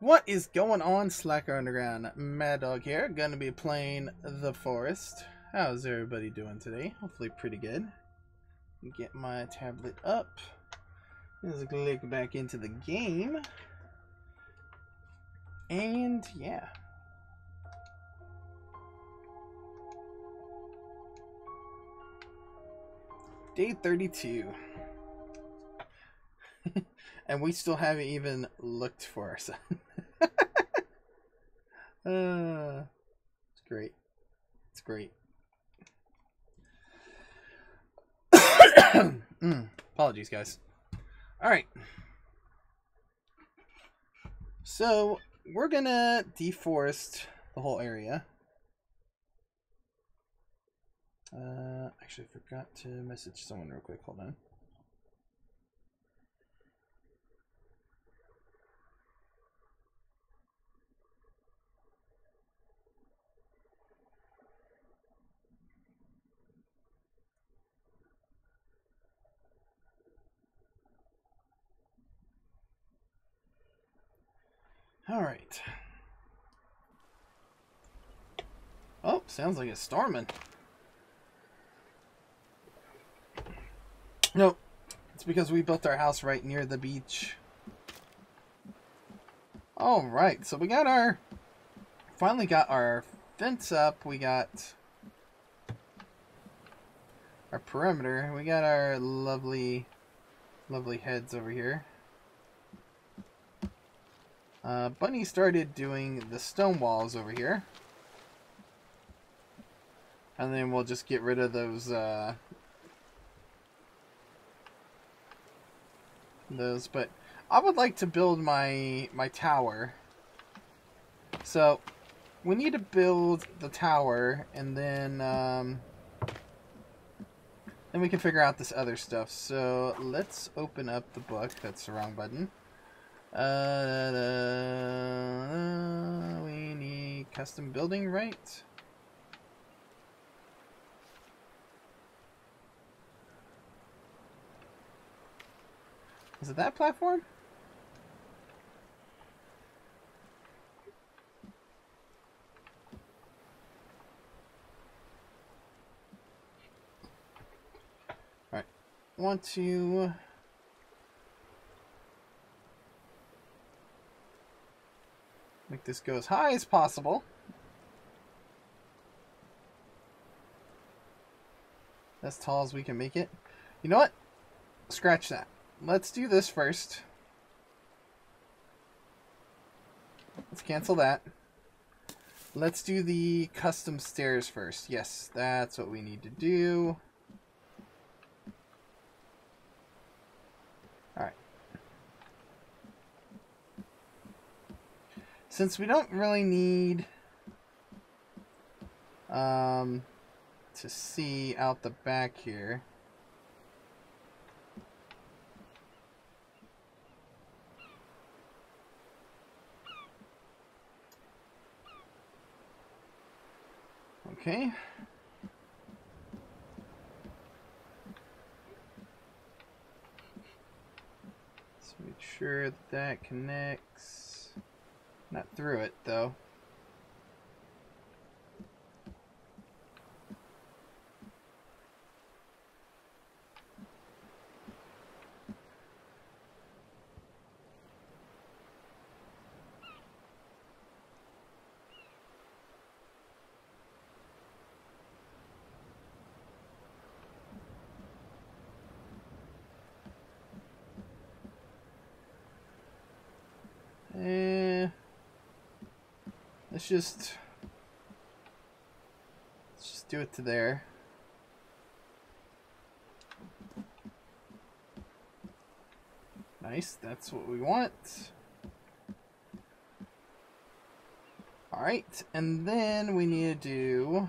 What is going on, Slacker Underground? Mad Dog here, gonna be playing The Forest. How's everybody doing today? Hopefully pretty good. Get my tablet up. Let's click back into the game. And yeah. Day 32. And we still haven't even looked for our son. It's great. It's great. Apologies, guys. Alright. So, we're gonna deforest the whole area. Actually, I forgot to message someone real quick. Hold on. All right. Oh, sounds like it's storming. Nope. It's because we built our house right near the beach. All right. So we got our finally got our fence up. We got our perimeter. We got our lovely heads over here. Bunny started doing the stone walls over here. And then we'll just get rid of those, but I would like to build my tower. So we need to build the tower, and then we can figure out this other stuff. So let's open up the book. That's the wrong button. We need custom building, right? Is it that platform? All right. Want to... make this go as high as possible. As tall as we can make it. You know what? Scratch that. Let's do this first. Let's cancel that. Let's do the custom stairs first. Yes, that's what we need to do. Since we don't really need to see out the back here, okay. Let's make sure that connects. Not through it, though. Let's just do it to there. Nice, that's what we want. All right, and then we need to do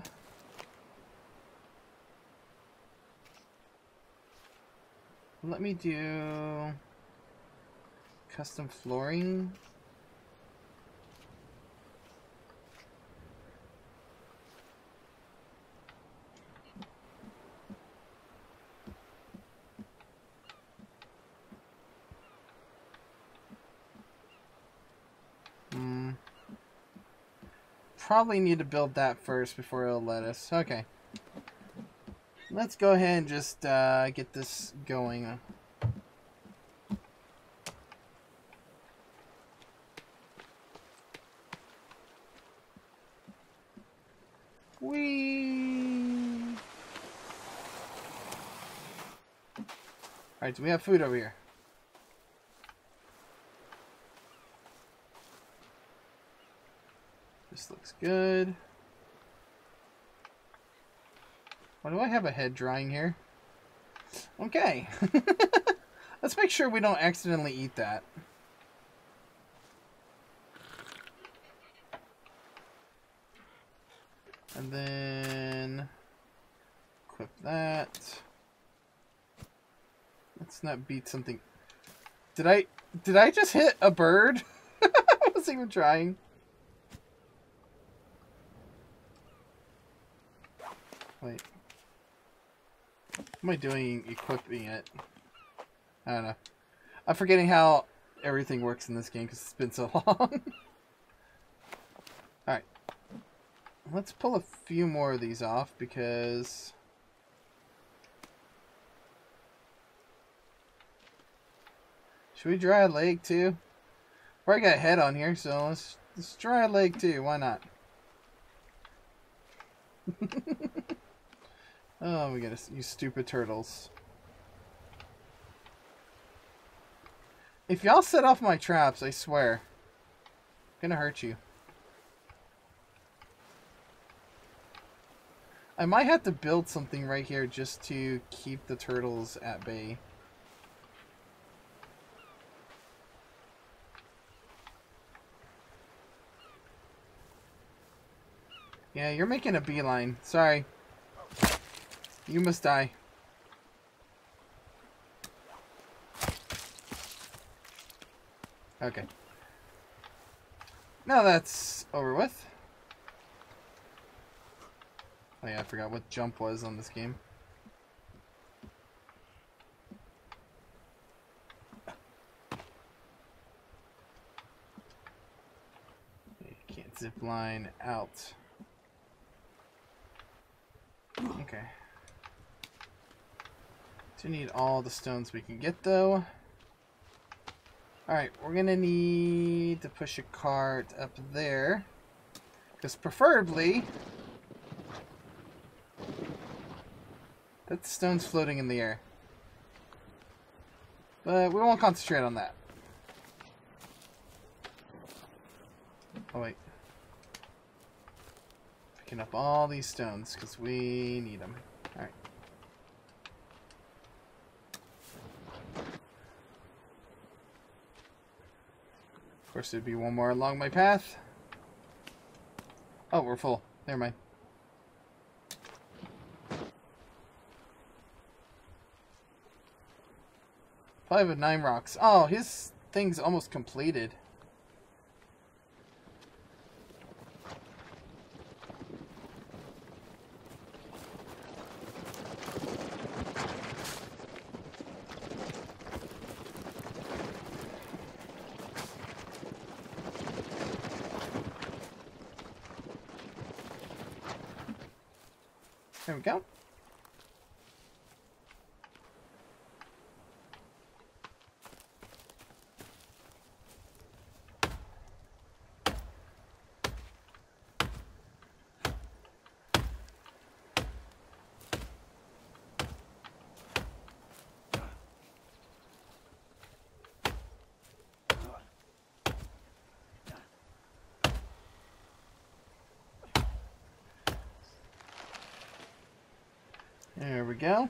let me do custom flooring. probably need to build that first before it'll let us. Okay. Let's go ahead and just get this going. Whee! Alright, so we have food over here. This looks good. Why do I have a head drying here? Okay. Let's make sure we don't accidentally eat that. And then equip that. Let's not beat something. Did I just hit a bird? I wasn't even trying. Wait. What am I doing equipping it? I don't know. I'm forgetting how everything works in this game because it's been so long. Alright. Let's pull a few more of these off because... Should we dry a leg too? We already got a head on here, so let's dry a leg too. Why not? Oh, we gotta use stupid turtles. If y'all set off my traps, I swear, I'm gonna hurt you. I might have to build something right here just to keep the turtles at bay. Yeah, you're making a beeline. Sorry. You must die. Okay. Now that's over with. Oh yeah, I forgot what jump was on this game. You can't zipline out. Okay. Do need all the stones we can get though. Alright, we're gonna need to push a cart up there. Because preferably that stone's floating in the air. But we won't concentrate on that. Oh wait. Picking up all these stones because we need them. Alright. Of course, there'd be one more along my path. Oh, we're full. Never mind. Probably with 9 rocks. Oh, his thing's almost completed. There we go. There we go.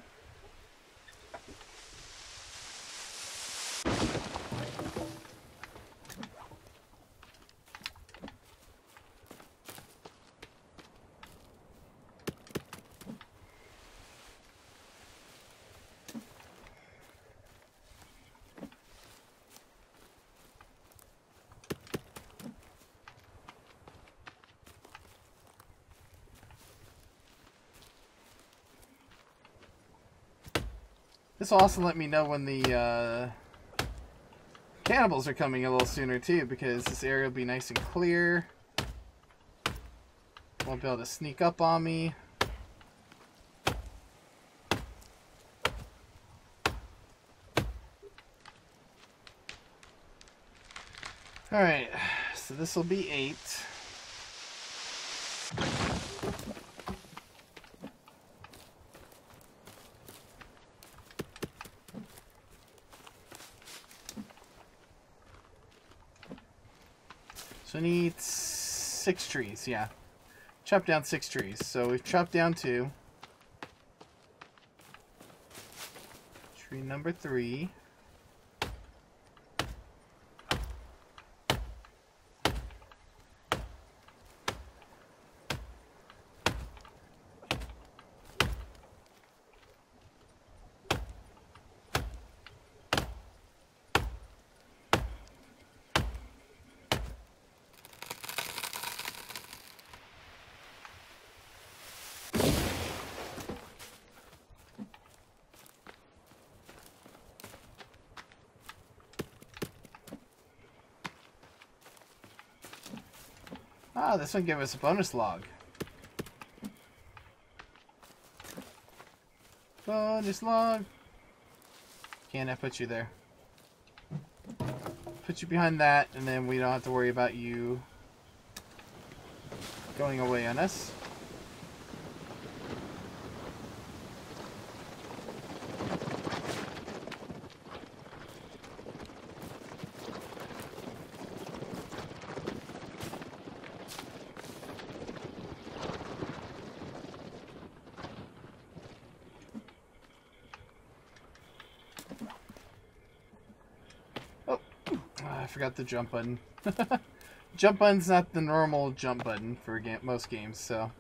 This will also let me know when the cannibals are coming a little sooner too, because this area will be nice and clear. won't be able to sneak up on me. Alright, so this will be 8. So I need 6 trees, yeah. Chop down 6 trees. So we've chopped down 2. Tree number 3. Oh, this one gave us a bonus log. Bonus log. Can I put you there? Put you behind that, and then we don't have to worry about you going away on us. Forgot the jump button. Jump button's not the normal jump button for most games, so.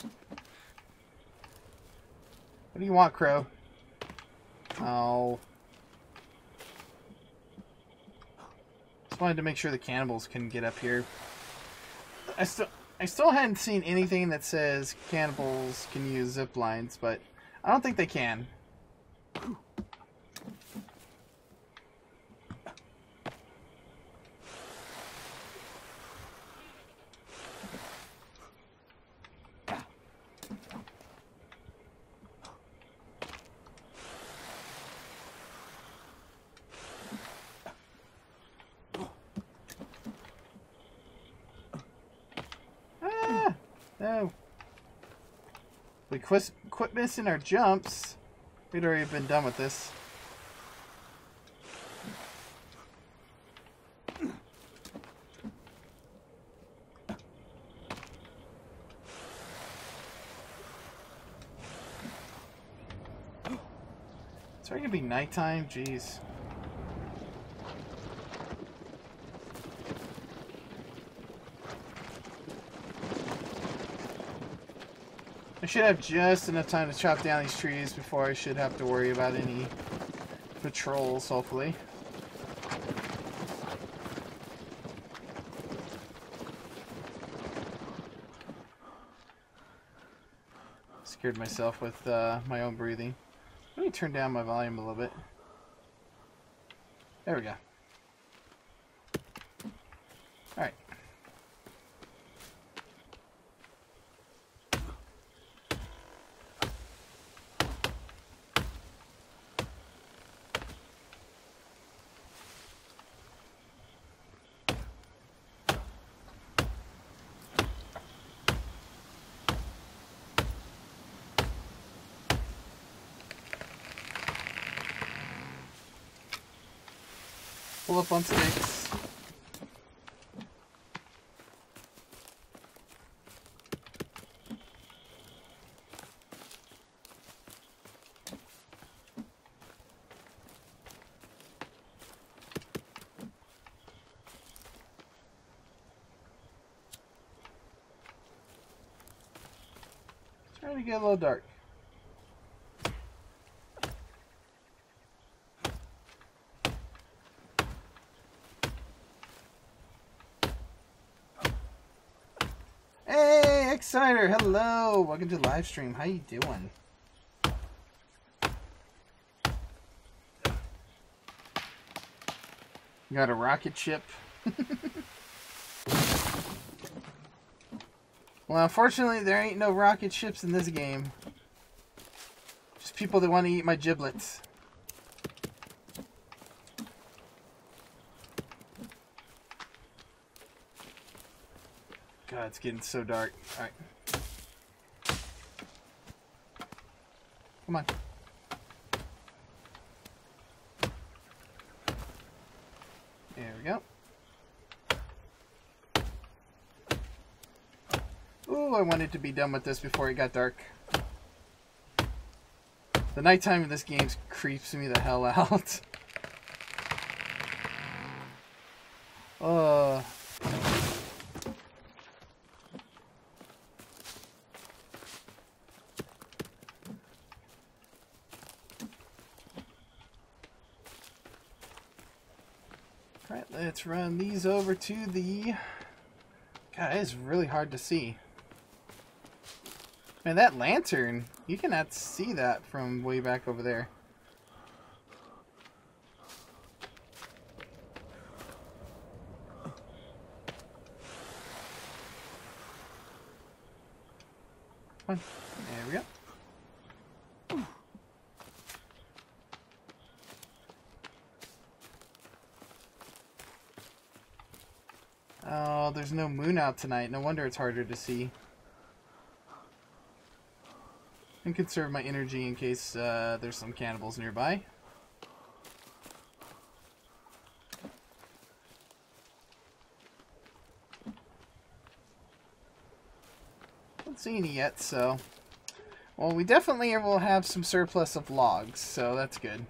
What do you want, Crow? Oh. Just wanted to make sure the cannibals couldn't get up here. I still hadn't seen anything that says cannibals can use zip lines, but I don't think they can. Ah! No. We quit missing our jumps. We'd already been done with this. It's already gonna be nighttime, jeez. I should have just enough time to chop down these trees before I should have to worry about any patrols, hopefully. Scared myself with my own breathing. Let me turn down my volume a little bit. There we go. Alright. Pull up on sticks. It's trying to get a little dark. Exciter, hello! Welcome to the live stream. How you doing? Got a rocket ship. Well, unfortunately, there ain't no rocket ships in this game. Just people that want to eat my giblets. God, it's getting so dark. All right. Come on. There we go. Ooh, I wanted to be done with this before it got dark. The nighttime of this game creeps me the hell out. Alright, let's run these over to the... God, it is really hard to see. Man, that lantern, you cannot see that from way back over there. Come on. There we go. Oh, there's no moon out tonight. No wonder it's harder to see. And conserve my energy in case there's some cannibals nearby. Don't see any yet, so... Well, we definitely will have some surplus of logs, so that's good.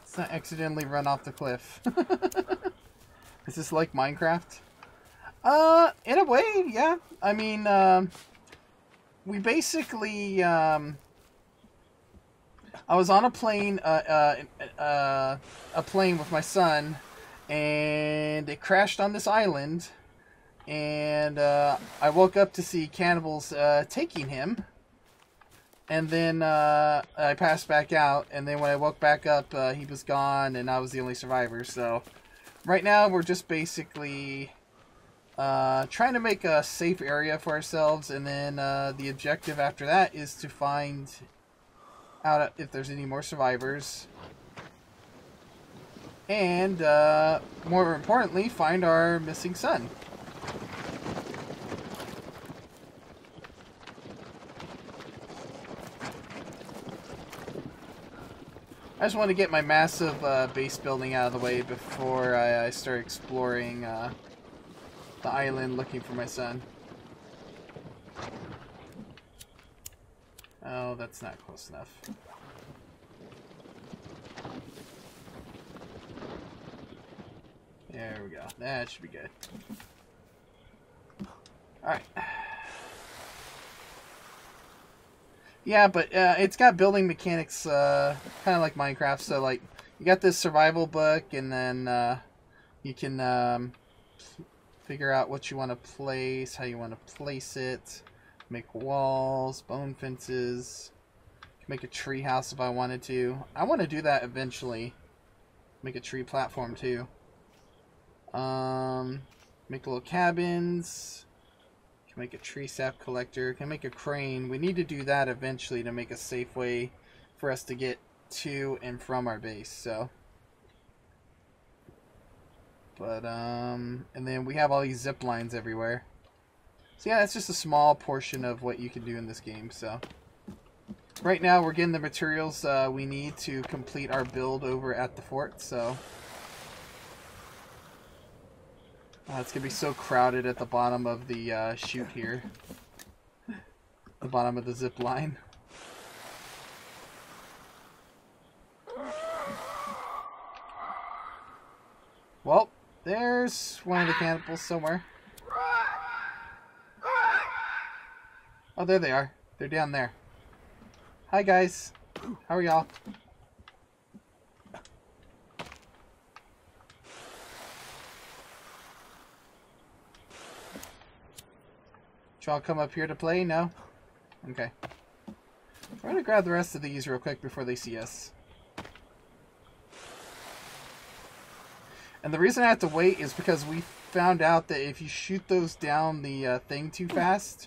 Let's not accidentally run off the cliff. Is this like Minecraft? In a way, yeah. I mean, we basically, I was on a plane with my son, and it crashed on this island, and, I woke up to see cannibals, taking him, and then, I passed back out, and then when I woke back up, he was gone, and I was the only survivor, so, right now, we're just basically... trying to make a safe area for ourselves, and then the objective after that is to find out if there's any more survivors, and more importantly, find our missing son. I just want to get my massive base building out of the way before I start exploring the island looking for my son. Oh, that's not close enough. There we go. That should be good. Alright. Yeah, but it's got building mechanics kind of like Minecraft, so like you got this survival book, and then you can figure out what you want to place, how you want to place it, make walls, bone fences, make a tree house if I wanted to. I want to do that eventually. Make a tree platform too. Make little cabins. Can make a tree sap collector. Can make a crane. We need to do that eventually to make a safe way for us to get to and from our base. So. But, and then we have all these zip lines everywhere. So yeah, that's just a small portion of what you can do in this game, so. Right now we're getting the materials we need to complete our build over at the fort, so. It's gonna be so crowded at the bottom of the chute here. The bottom of the zip line. Well. There's one of the cannibals somewhere. Oh, there they are. They're down there. Hi, guys. How are y'all? Did y'all come up here to play? No? Okay. We're gonna grab the rest of these real quick before they see us. And the reason I have to wait is because we found out that if you shoot those down the thing too fast,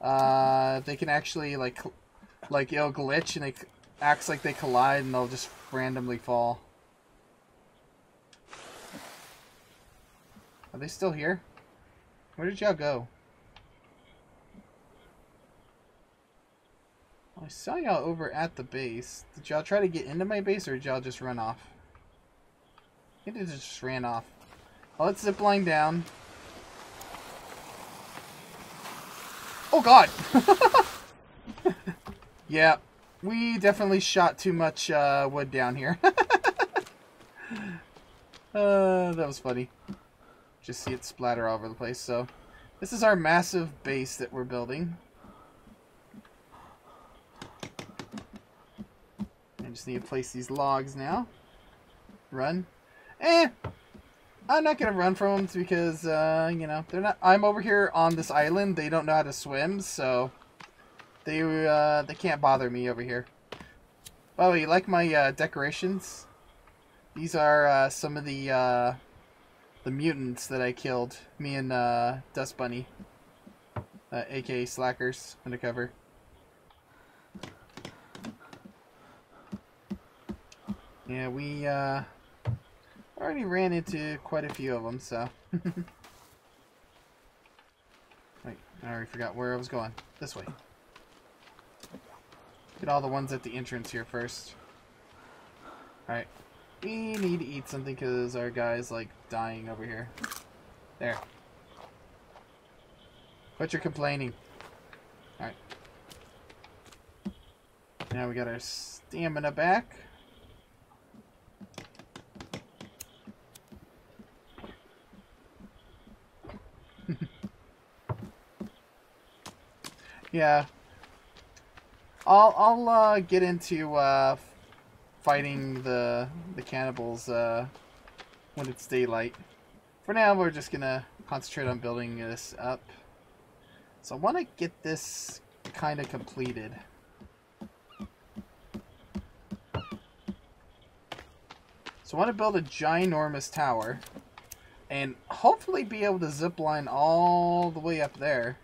they can actually, like it'll glitch and it acts like they collide and they'll just randomly fall. Are they still here? Where did y'all go? I saw y'all over at the base. Did y'all try to get into my base or did y'all just run off? I think they just ran off. Well, let's zipline down. Oh god! Yeah, we definitely shot too much wood down here. That was funny. Just see it splatter all over the place. So, this is our massive base that we're building. I just need to place these logs now. Run. Eh, I'm not gonna run from them because you know, they're not. I'm over here on this island. They don't know how to swim, so they can't bother me over here. By the way, you like my decorations? These are some of the mutants that I killed. Me and Dust Bunny, aka Slackers Undercover. Yeah, we already ran into quite a few of them, so. Wait, I already forgot where I was going. This way. Get all the ones at the entrance here first. Alright. We need to eat something because our guy's, like, dying over here. There. Quit your complaining. Alright. Now we got our stamina back. Yeah, I'll get into fighting the cannibals when it's daylight. For now, we're just gonna concentrate on building this up. So I want to get this kind of completed. So I want to build a ginormous tower, and hopefully be able to zipline all the way up there.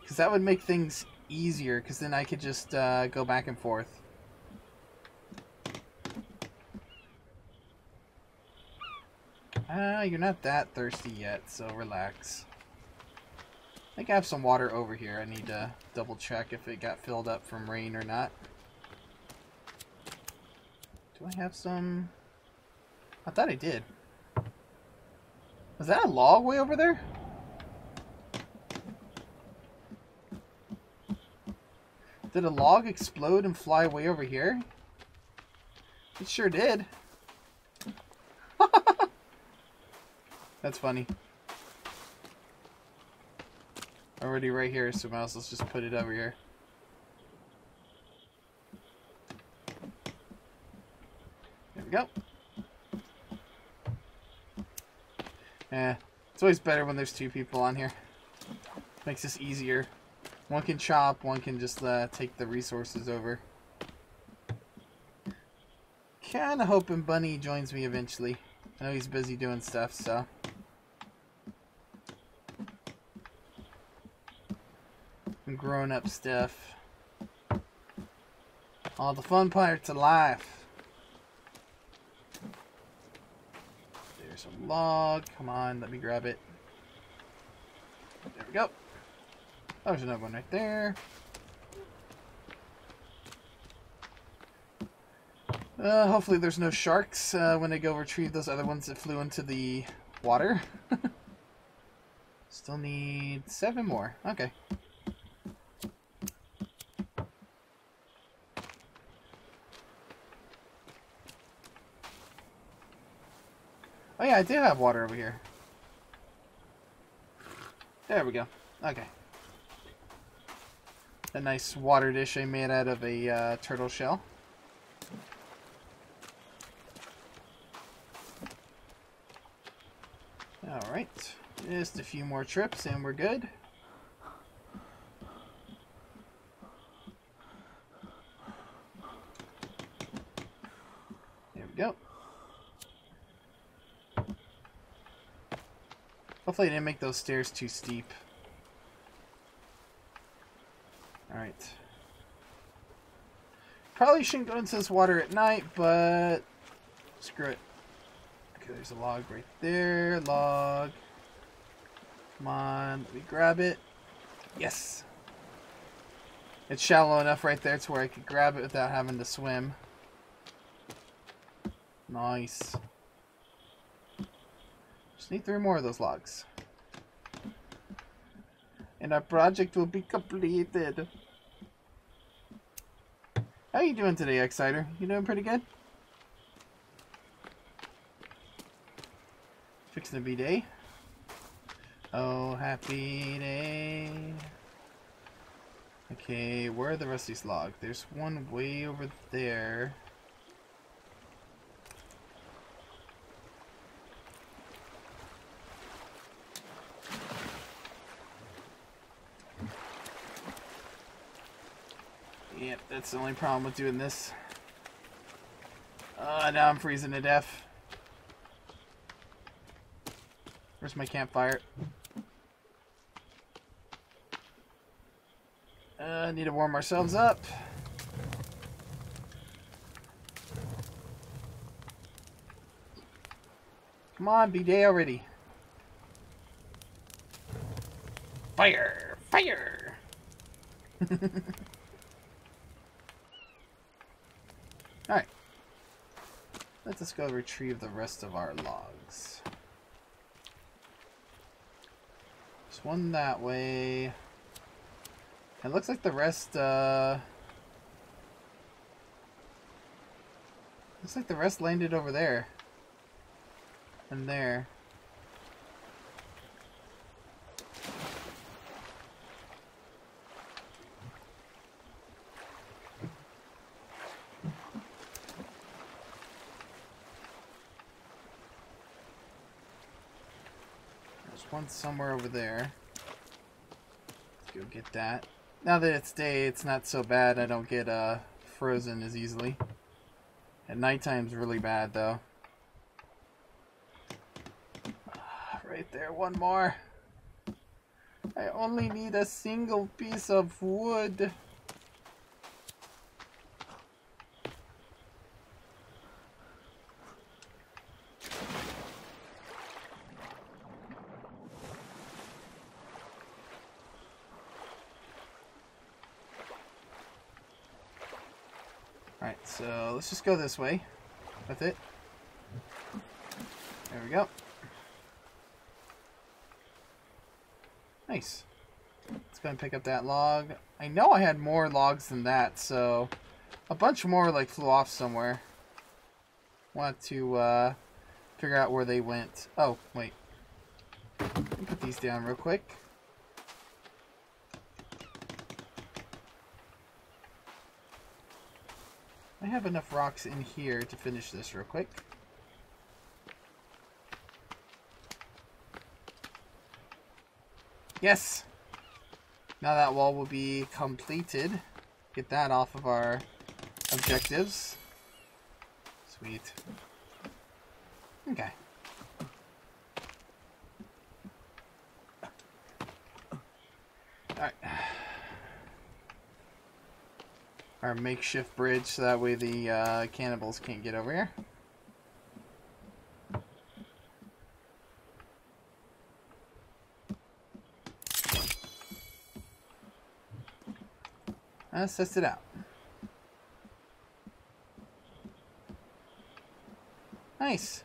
Because that would make things easier, because then I could just go back and forth. Ah, you're not that thirsty yet, so relax. I think I have some water over here. I need to double check if it got filled up from rain or not. Do I have some? I thought I did. Was that a log way over there? Did a log explode and fly way over here? It sure did. That's funny. Already right here, so might as well just put it over here. There we go. Eh, it's always better when there's two people on here. Makes this easier. One can chop, one can just take the resources over. Kinda hoping Bunny joins me eventually. I know he's busy doing stuff, so. Some grown up stuff. All the fun parts of life. There's a log. Come on, let me grab it. There we go. Oh, there's another one right there. Hopefully there's no sharks when I go retrieve those other ones that flew into the water. Still need 7 more. Okay. Oh yeah, I did have water over here. There we go. Okay. A nice water dish I made out of a turtle shell. Alright, just a few more trips and we're good. There we go. Hopefully I didn't make those stairs too steep. Alright. Probably shouldn't go into this water at night, but screw it. Okay, there's a log right there. Log. Come on, let me grab it. Yes! It's shallow enough right there to where I could grab it without having to swim. Nice. Just need 3 more of those logs. And our project will be completed. How you doing today, Exciter? You doing pretty good? Fixing to be day. Oh, happy day. Okay, where are the rest of these logs? There's one way over there. Yep, that's the only problem with doing this. Now I'm freezing to death. Where's my campfire? Need to warm ourselves up. Come on, be day already. Fire! Fire! Alright. Let's just go retrieve the rest of our logs. There's one that way. It looks like the rest, looks like the rest landed over there. And there. There's one somewhere over there. Let's go get that. Now that it's day, it's not so bad. I don't get frozen as easily. At nighttime's really bad, though. Right there, one more. I only need a single piece of wood. Alright, so let's just go this way with it. There we go. Nice. Let's go and pick up that log. I know I had more logs than that, so a bunch more like flew off somewhere. Want to figure out where they went. Oh, wait. Let me put these down real quick. I have enough rocks in here to finish this real quick. Yes! Now that wall will be completed. Get that off of our objectives. Sweet. Okay. Alright. Our makeshift bridge, so that way the cannibals can't get over here. Let's test it out. Nice.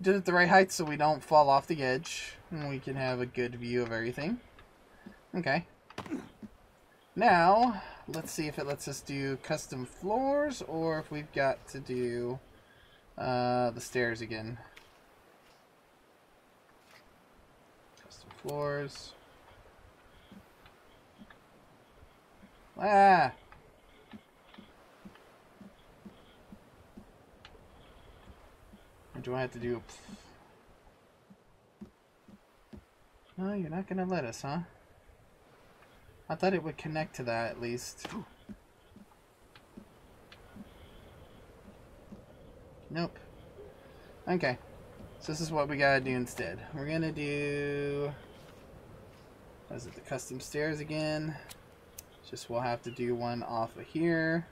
Did it at the right height so we don't fall off the edge. And we can have a good view of everything. Okay. Now, let's see if it lets us do custom floors or if we've got to do the stairs again. Custom floors. Ah! Or do I have to do a... No, you're not going to let us, huh? I thought it would connect to that, at least. Nope. Okay. So this is what we gotta do instead. We're gonna do, is it the custom stairs again? Just we'll have to do one off of here.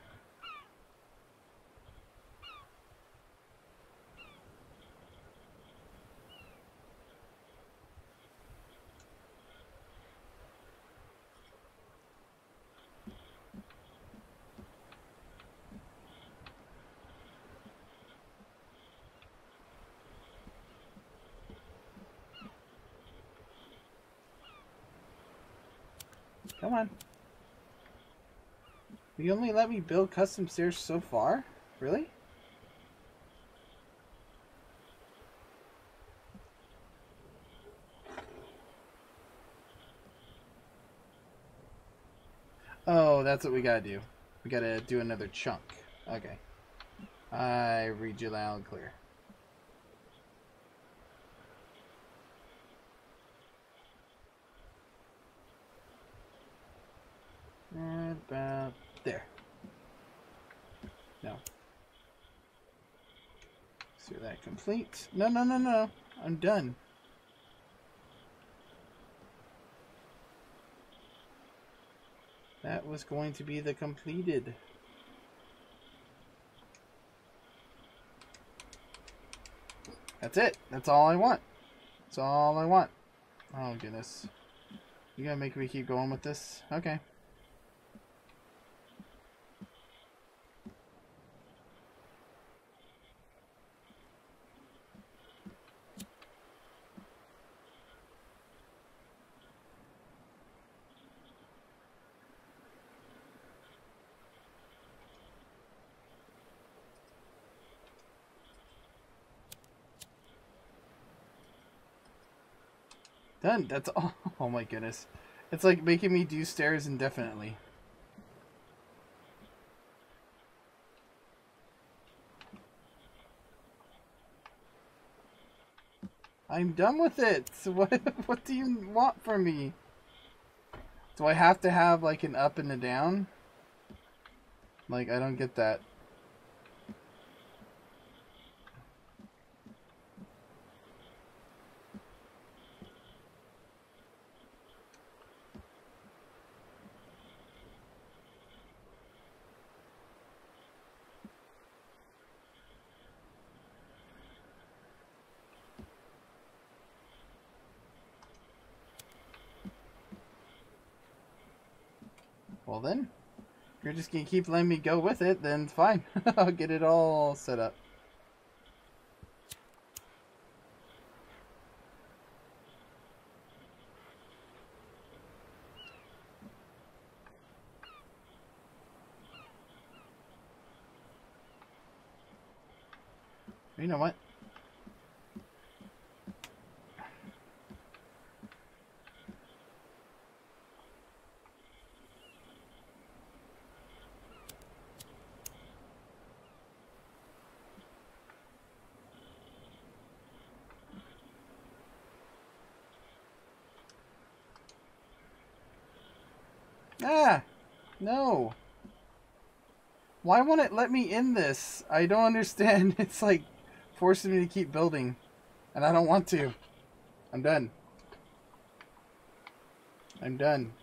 Come on. You only let me build custom stairs so far? Really? Oh, that's what we gotta do. We gotta do another chunk. Okay. I read you loud and clear. About there. No. So that complete. No, no, no, no. I'm done. That was going to be the completed. That's it. That's all I want. That's all I want. Oh, goodness. You gotta make me keep going with this? Okay. Done. That's all. Oh my goodness. It's like making me do stairs indefinitely. I'm done with it. So what do you want from me? Do I have to have like an up and a down? Like, I don't get that. Well then, if you're just gonna keep letting me go with it, then fine. I'll get it all set up. You know what? Ah, no. Why won't it let me in this? I don't understand. It's like forcing me to keep building, and I don't want to. I'm done. I'm done.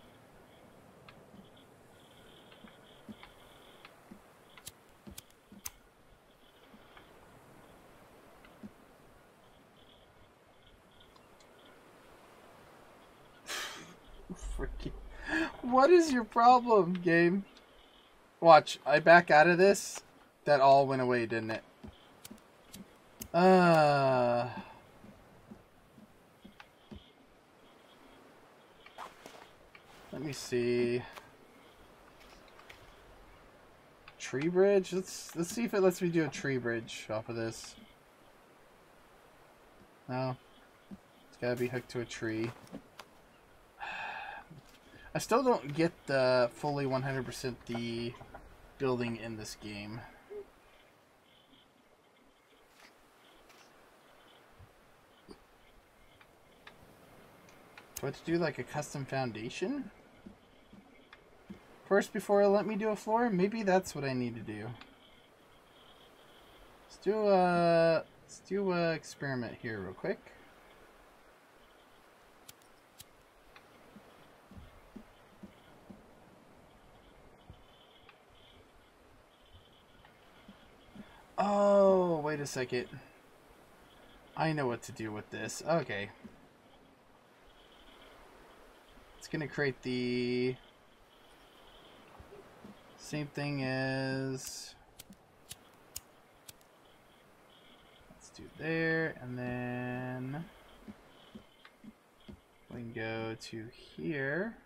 Freaking. What is your problem, game? Watch, I back out of this. That all went away, didn't it? Let me see. Tree bridge? Let's see if it lets me do a tree bridge off of this. No. It's gotta be hooked to a tree. I still don't get the fully 100% the building in this game. Do I have to do like a custom foundation first before it let me do a floor? Maybe that's what I need to do. Let's do a Let's do an experiment here real quick. Oh, wait a second. I know what to do with this. Okay. It's going to create the same thing as... Let's do there, and then we can go to here.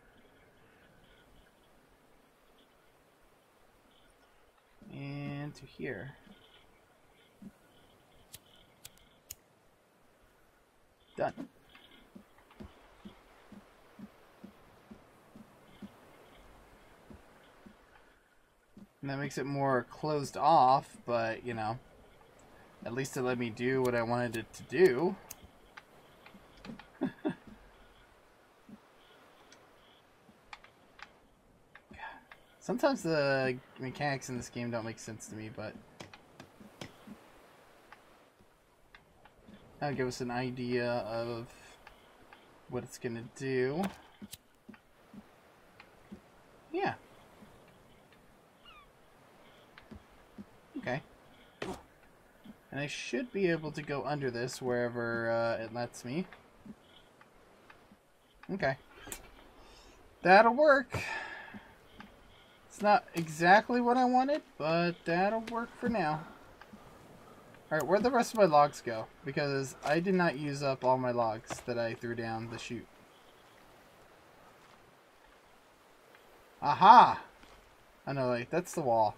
And to here. Done. And that makes it more closed off, but, you know, at least it let me do what I wanted it to do. God, sometimes the mechanics in this game don't make sense to me, but that'll give us an idea of what it's gonna do. Yeah. Okay. And I should be able to go under this wherever it lets me. Okay. That'll work. It's not exactly what I wanted, but that'll work for now. Alright, where'd the rest of my logs go? Because I did not use up all my logs that I threw down the chute. Aha! Oh no, like, that's the wall.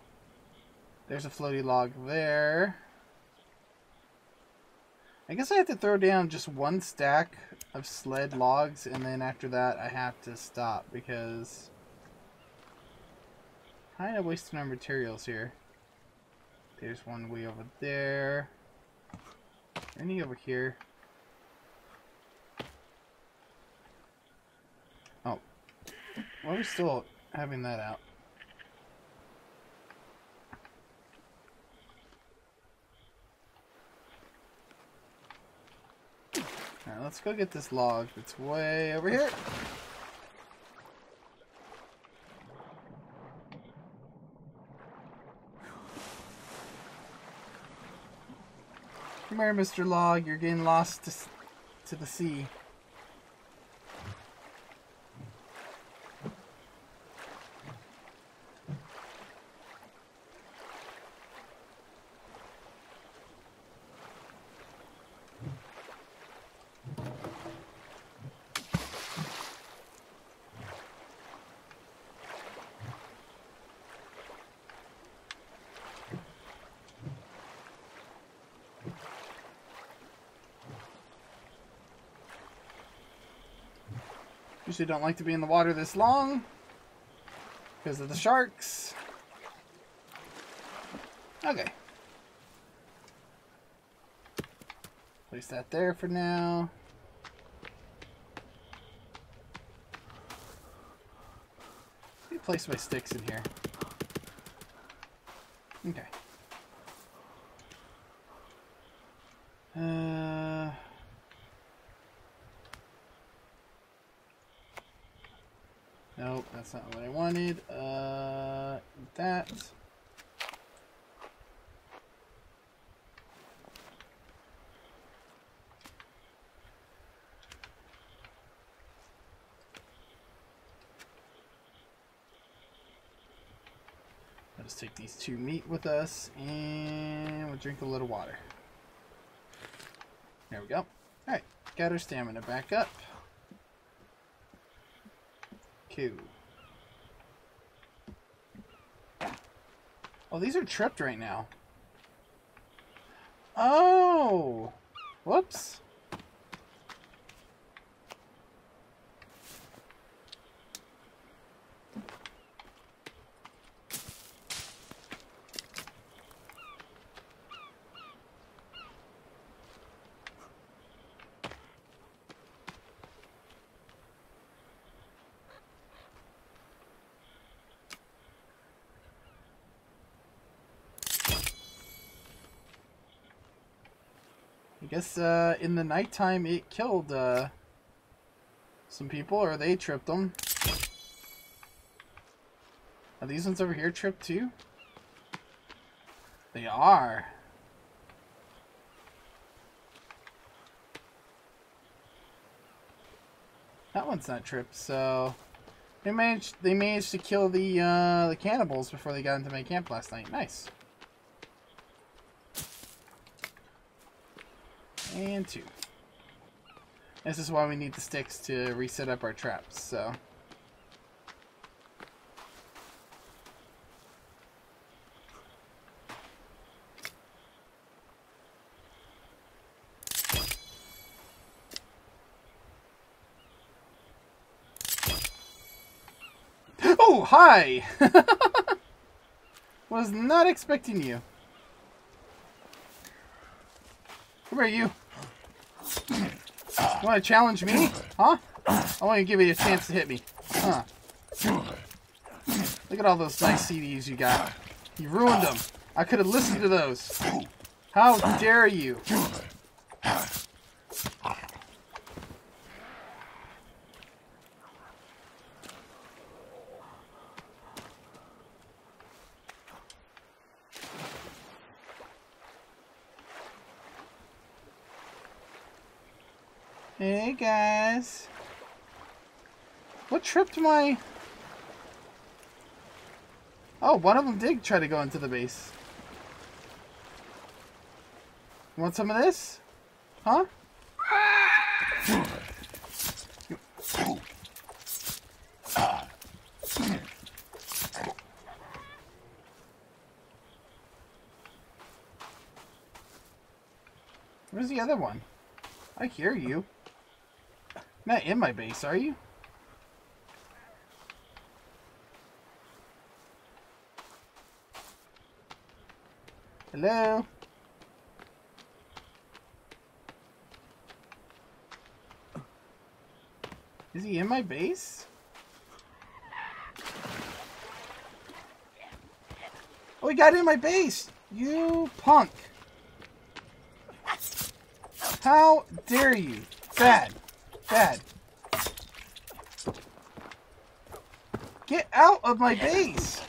There's a floaty log there. I guess I have to throw down just one stack of sled logs, and then after that I have to stop because I'm kind of wasting our materials here. There's one way over there. Any over here? Oh. Why are we still having that out? Alright, let's go get this log that's way over here. Come here, Mr. Log, you're getting lost to the sea. Usually don't like to be in the water this long because of the sharks. Okay. Place that there for now. Let me place my sticks in here. Okay. Nope, that's not what I wanted. That. I'll just take these two meat with us, and we'll drink a little water. There we go. Alright, got our stamina back up. Oh, these are tripped right now. Oh! Whoops! I guess in the nighttime it killed some people, or they tripped them. Are these ones over here tripped too? They are. That one's not tripped, so they managed to kill the cannibals before they got into my camp last night. Nice. And two. This is why we need the sticks to reset up our traps, so. Oh, hi! Was not expecting you. Come here, you. You want to challenge me? Huh? I want to give you a chance to hit me. Huh? Look at all those nice CDs you got. You ruined them. I could have listened to those. How dare you? Hey guys, what tripped my... Oh, one of them did try to go into the base. Want some of this? Huh? Where's the other one? I hear you. Not in my base, are you? Hello? Is he in my base? Oh, he got in my base! You punk! How dare you! Bad! Dad, get out of my base!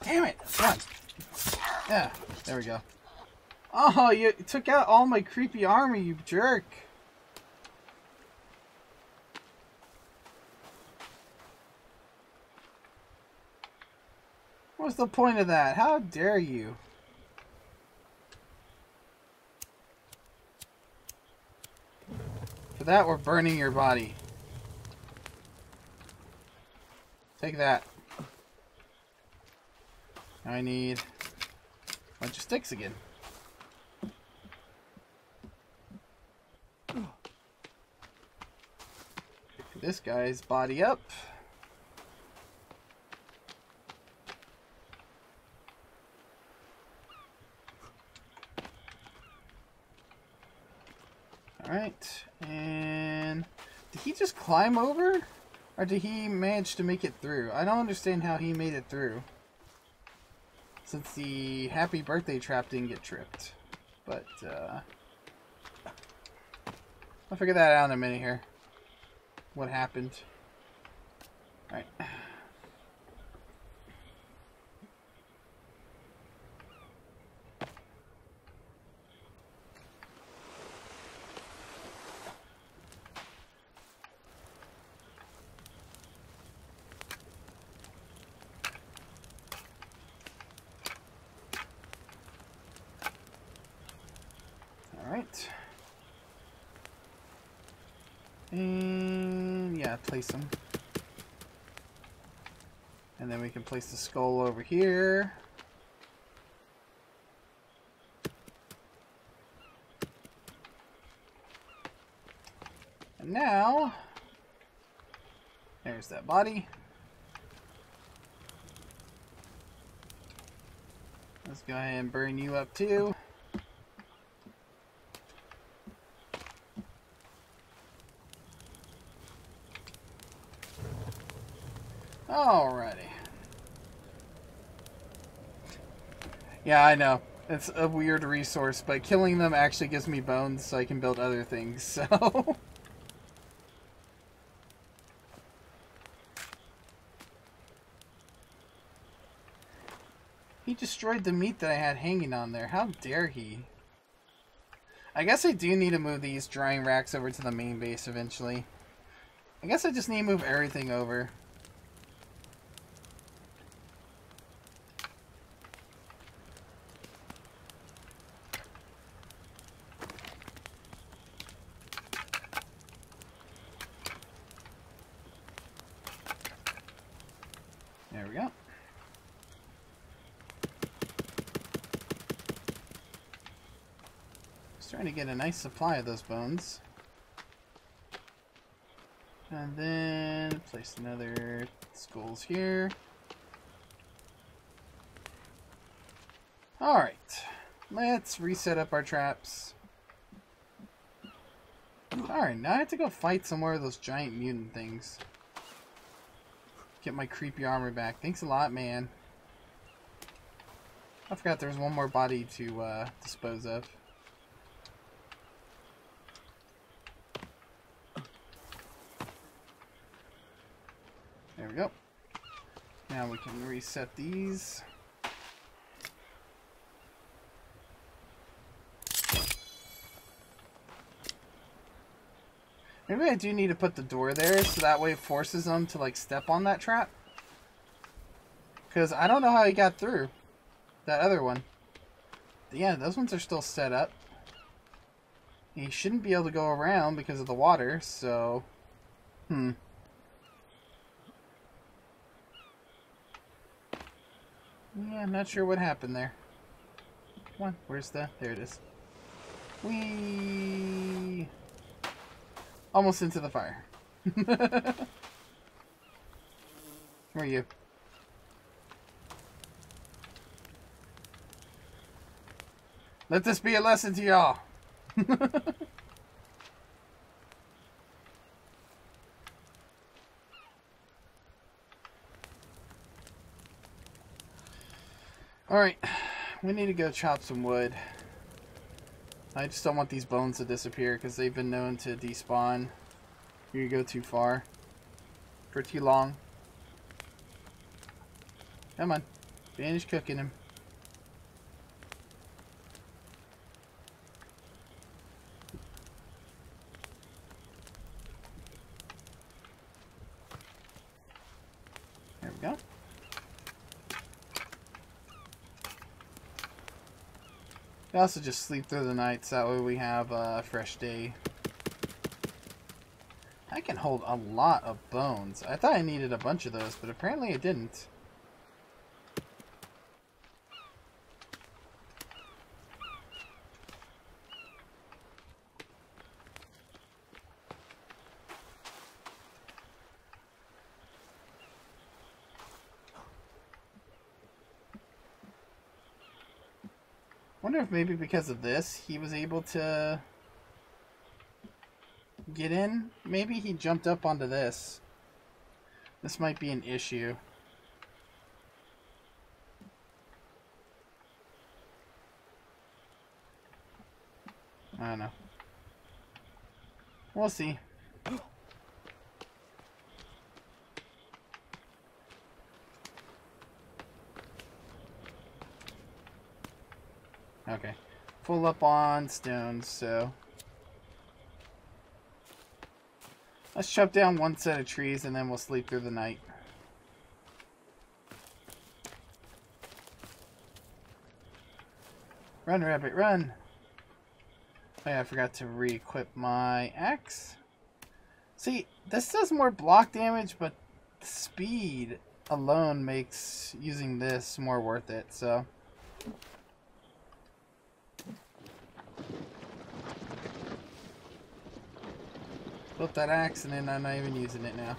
Damn it! Run. Yeah, there we go. Oh, you took out all my creepy armor, you jerk! What's the point of that? How dare you? For that, we're burning your body. Take that. Now I need a bunch of sticks again. Pick this guy's body up. Alright, and did he just climb over? Or did he manage to make it through? I don't understand how he made it through. Since the happy birthday trap didn't get tripped. But, I'll figure that out in a minute here. What happened. Alright. And yeah, place them. And then we can place the skull over here. And now, there's that body. Let's go ahead and burn you up too. Alrighty. Yeah, I know. It's a weird resource, but killing them actually gives me bones so I can build other things, so... He destroyed the meat that I had hanging on there. How dare he? I guess I do need to move these drying racks over to the main base eventually. I guess I just need to move everything over. There we go. Trying to get a nice supply of those bones. And then place another skulls here. Alright, let's reset up our traps. Alright, now I have to go fight some more of those giant mutant things. Get my creepy armor back. Thanks a lot, man. I forgot there was one more body to dispose of. There we go. Now we can reset these. Maybe I do need to put the door there so that way it forces them to like step on that trap. Because I don't know how he got through that other one. Yeah, those ones are still set up. He shouldn't be able to go around because of the water, so... Yeah, I'm not sure what happened there. Come on, where's the... There it is. Whee! Almost into the fire. Where are you? Let this be a lesson to y'all. Alright, we need to go chop some wood. I just don't want these bones to disappear because they've been known to despawn if you go too far for too long. Come on, finish cooking him. There we go. We also just sleep through the night, so that way we have a fresh day. I can hold a lot of bones. I thought I needed a bunch of those, but apparently I didn't. I wonder if maybe because of this, he was able to get in. Maybe he jumped up onto this. This might be an issue. I don't know. We'll see. Okay, full up on stones, so let's chop down one set of trees and then we'll sleep through the night. Run, rabbit, run! Oh yeah, I forgot to re-equip my axe. See, this does more block damage, but speed alone makes using this more worth it, so... Built that axe and then I'm not even using it now.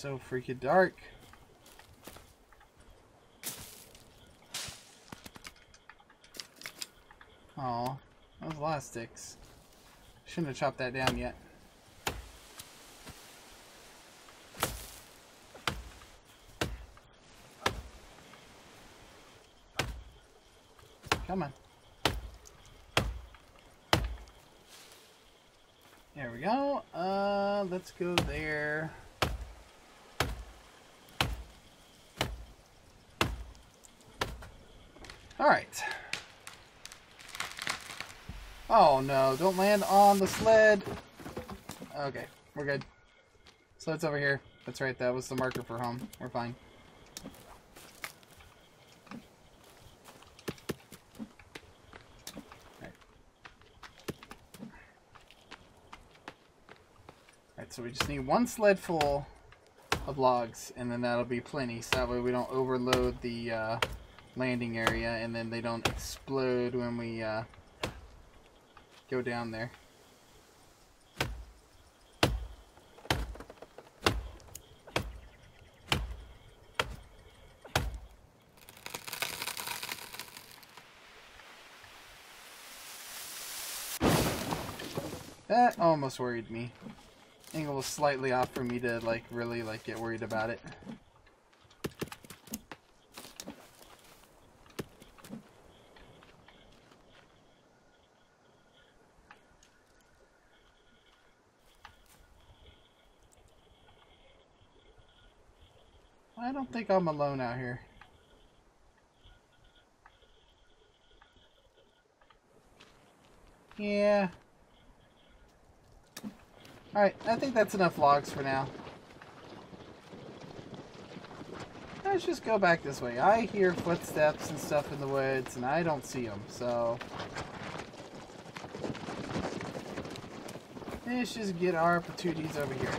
so freaking dark. Aw, that was a lot of sticks. Shouldn't have chopped that down yet. Come on. There we go. Let's go there. All right. Oh no, don't land on the sled. Okay, we're good. So it's over here. That's right, that was the marker for home. We're fine. So we just need one sled full of logs, and then that'll be plenty, so that way we don't overload the landing area, and then they don't explode when we go down there. That almost worried me. Angle was slightly off for me to like really like get worried about it. I don't think I'm alone out here. Yeah. Alright, I think that's enough logs for now. Let's just go back this way. I hear footsteps and stuff in the woods, and I don't see them, so... let's just get our opportunities over here.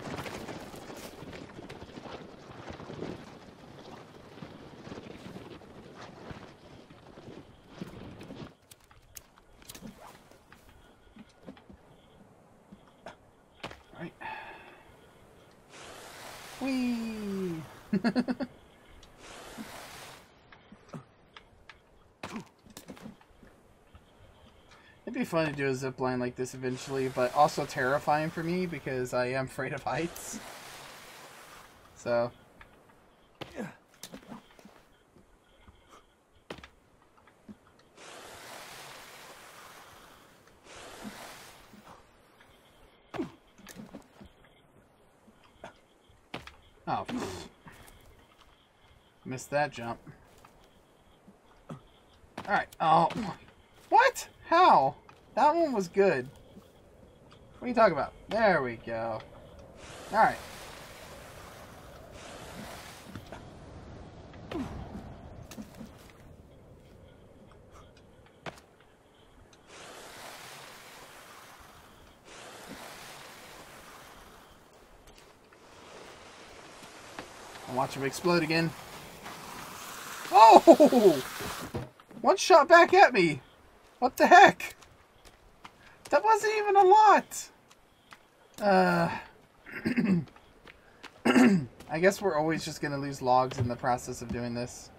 It'd be fun to do a zip line like this eventually, but also terrifying for me because I am afraid of heights. So yeah. Oh, missed that jump. Alright. Oh, what? How? That one was good. What are you talking about? There we go. Alright. I'll watch him explode again. Oh! One shot back at me! What the heck? That wasn't even a lot! I guess we're always just gonna lose logs in the process of doing this.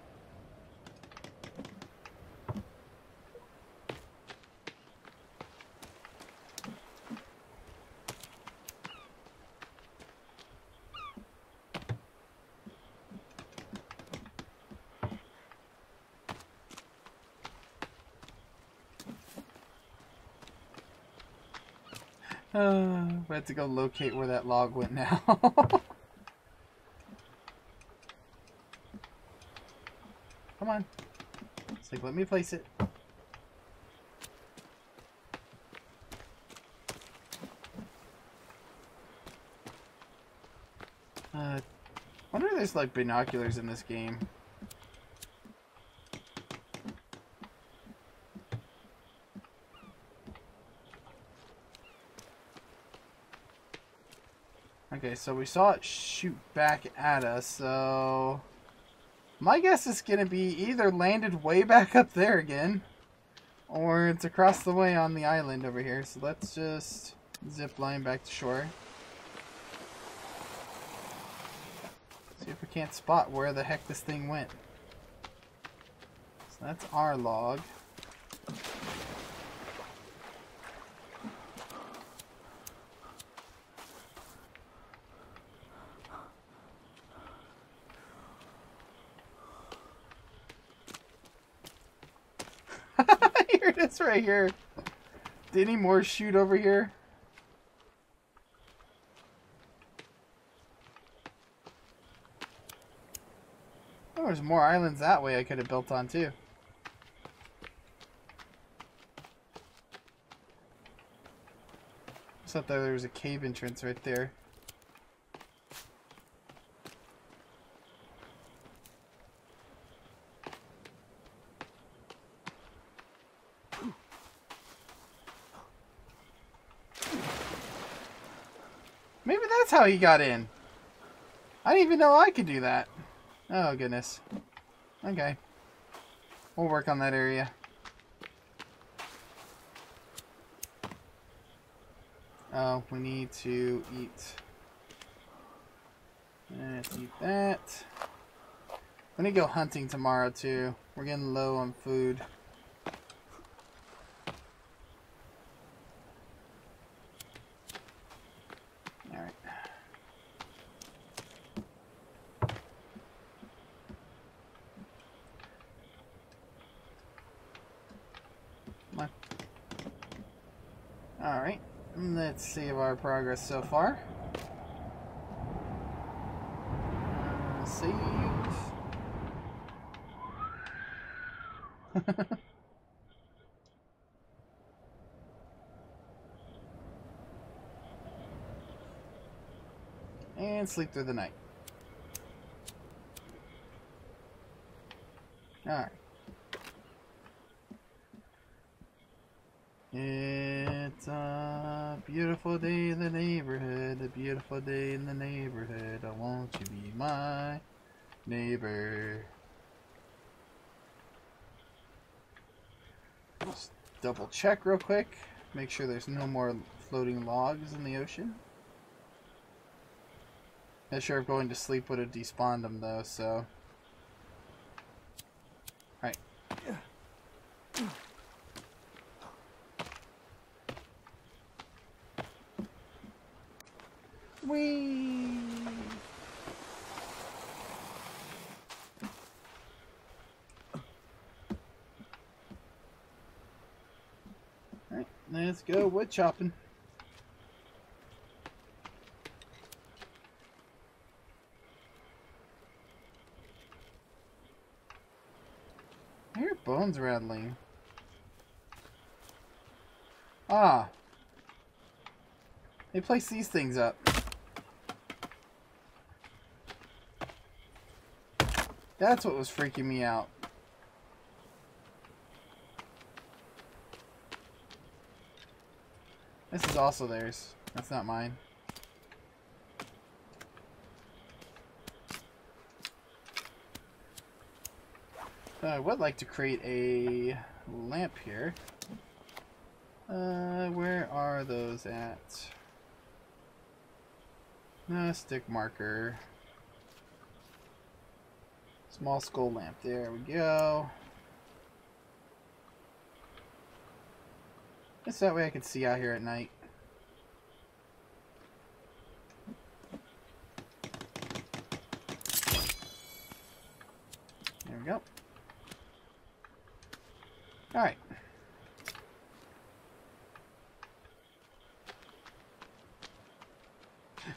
I have to go locate where that log went now. Come on. It's like, let me place it. I wonder if there's like binoculars in this game. Okay, so we saw it shoot back at us, so my guess is going to be either landed way back up there again, or it's across the way on the island over here. So let's just zip line back to shore. can't spot where the heck this thing went. So that's our log. Here it is right here. Did any more shoot over here? Oh, there's more islands that way I could have built on too. I thought that there was a cave entrance right there. Maybe that's how he got in. I didn't even know I could do that. Oh goodness. Okay. We'll work on that area. Oh, we need to eat. Let's eat that. I'm gonna go hunting tomorrow too. We're getting low on food. Alright. Come on. Alright. Let's save our progress so far. Save. And sleep through the night. All right. It's a beautiful day in the neighborhood, a beautiful day in the neighborhood. I want you to be my neighbor. Just double check real quick, make sure there's no more floating logs in the ocean. Not sure if going to sleep would have despawned them though, so. Alright. Whee! Alright, let's go wood chopping. I hear bones rattling. Ah! They place these things up. That's what was freaking me out. This is also theirs. That's not mine. So I would like to create a lamp here. Where are those at? No, stick marker. Small skull lamp. There we go. Just that way I can see out here at night. There we go. Alright.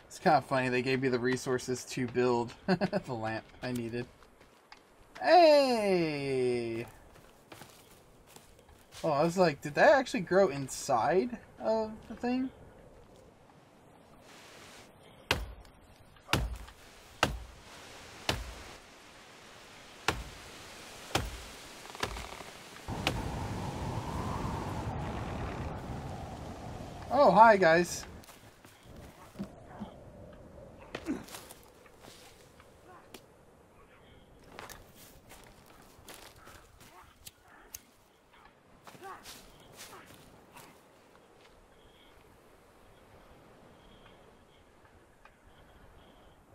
It's kind of funny. They gave me the resources to build the lamp I needed. Hey! Oh, I was like, did that actually grow inside of the thing? Oh, hi guys.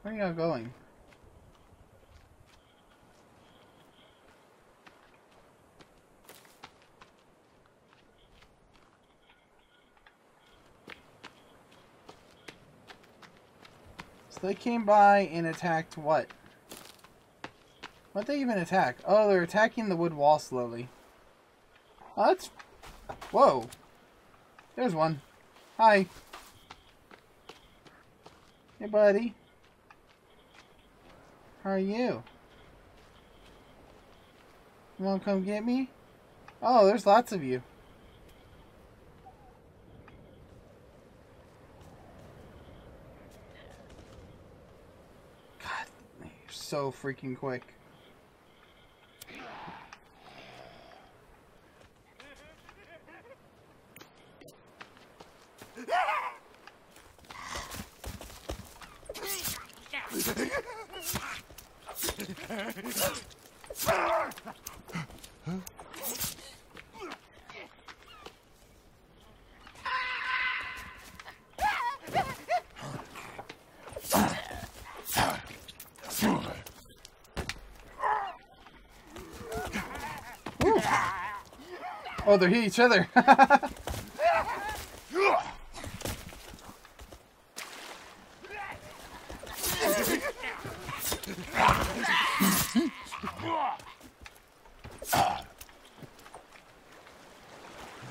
Where are y'all going? So they came by and attacked what? What'd they even attack? Oh, they're attacking the wood wall slowly. Oh, that's... Whoa. There's one. Hi. Hey, buddy. How are you? You wanna come get me? Oh, there's lots of you. God, you're so freaking quick. Oh, they hit each other.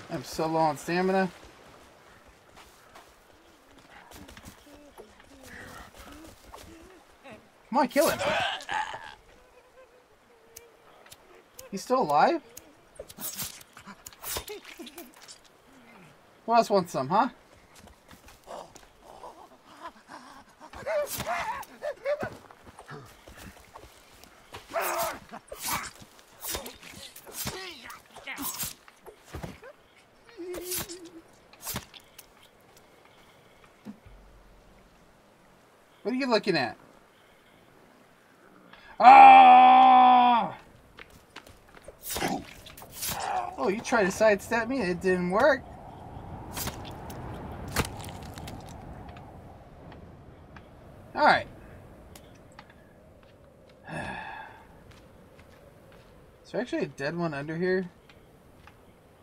I'm so low on stamina. Come on, kill him. He's still alive? Who else wants some, huh? What are you looking at? Ah! Oh, you tried to sidestep me and it didn't work. Is there actually a dead one under here?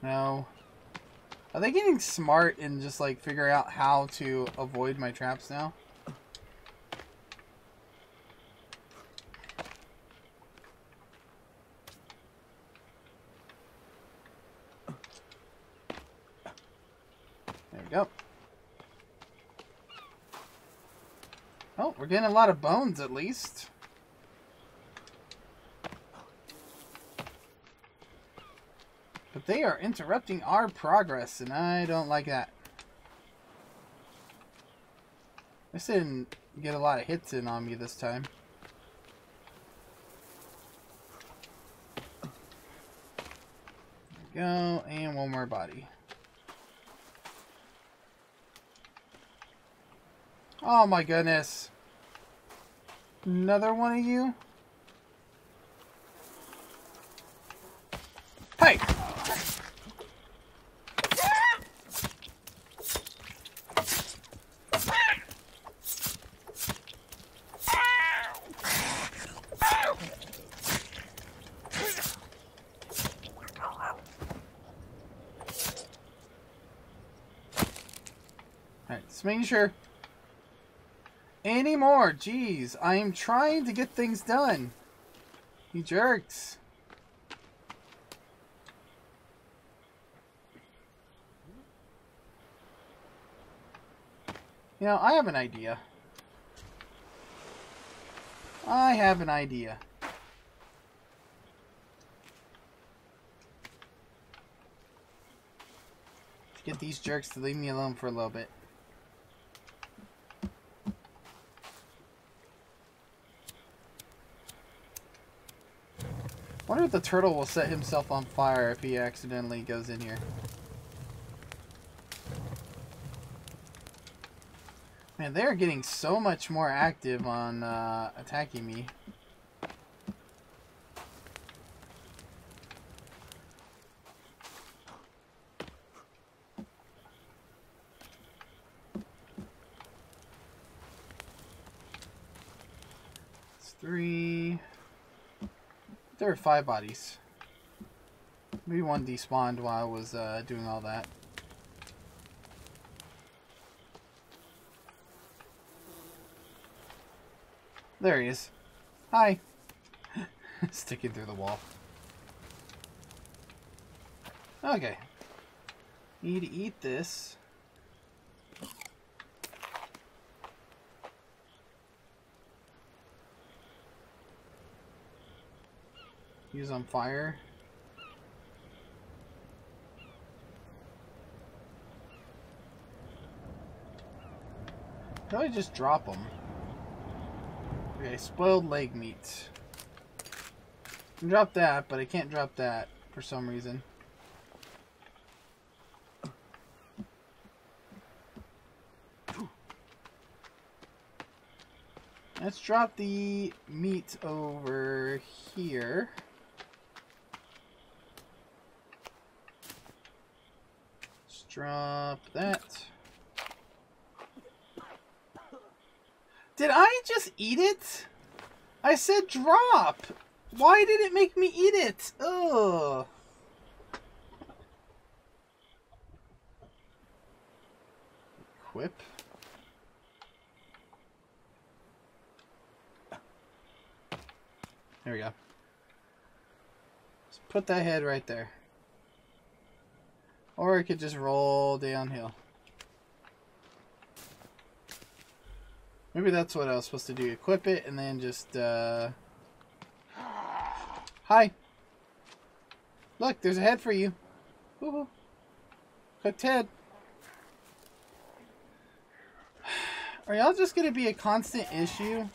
No. Are they getting smart and just like figure out how to avoid my traps now? There we go. Oh, we're getting a lot of bones at least. But they are interrupting our progress, and I don't like that. This didn't get a lot of hits in on me this time. There we go, and one more body. Oh my goodness. Another one of you? Hey! Making sure. Anymore. Jeez, I am trying to get things done. You jerks. You know, I have an idea. I have an idea. Get these jerks to leave me alone for a little bit. I wonder if the turtle will set himself on fire if he accidentally goes in here. Man, they're getting so much more active on attacking me. It's three... There are five bodies. Maybe one despawned while I was doing all that. There he is. Hi. Sticking through the wall. Okay. Need to eat this. Use on fire. How do I just drop them? Okay, spoiled leg meat. I can drop that, but I can't drop that for some reason. Let's drop the meat over here. Let's drop that. Did I just eat it? I said drop! Why did it make me eat it? Ugh. Quip. There we go. Just put that head right there. Or I could just roll downhill. Maybe that's what I was supposed to do. Equip it and then just, Hi! Look, there's a head for you. Woohoo! Cooked head. Are y'all just gonna be a constant issue?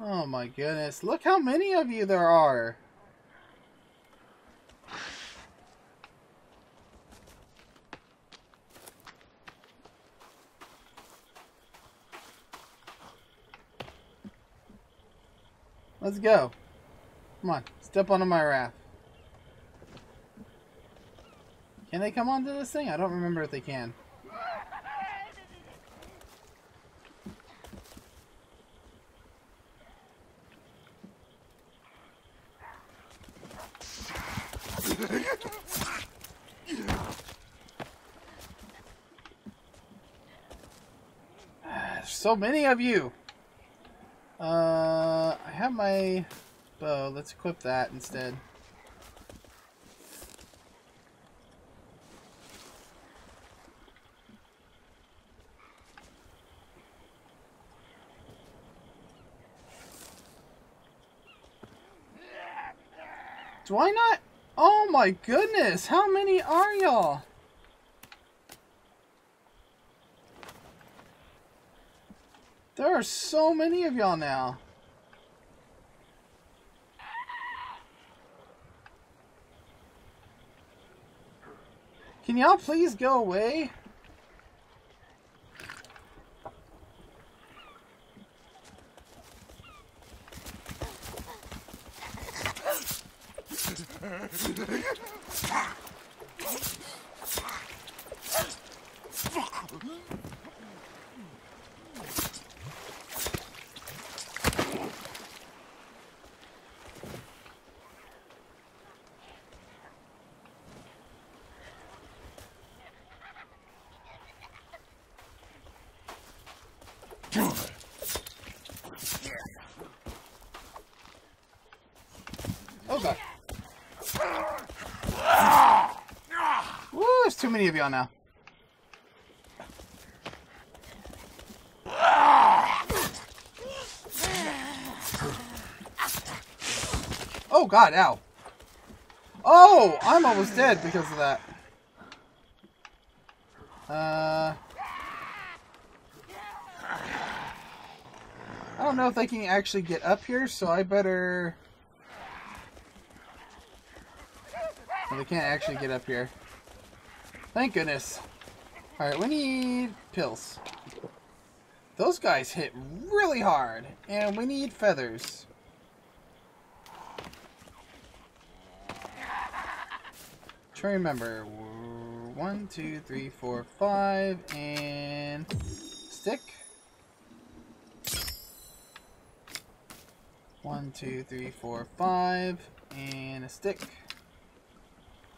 Oh my goodness. Look how many of you there are. Let's go. Come on. Step onto my raft. Can they come onto this thing? I don't remember if they can. There's so many of you. I have my bow. Let's equip that instead. Do I not? Oh my goodness! How many are y'all? There are so many of y'all now. Can y'all please go away? Too many of y'all now. Oh god, ow. Oh, I'm almost dead because of that. I don't know if I can actually get up here, so I better... Well, they can't actually get up here. Thank goodness. Alright, we need pills. Those guys hit really hard. And we need feathers. Try to remember. 1, 2, 3, 4, 5. And stick. 1, 2, 3, 4, 5. And a stick.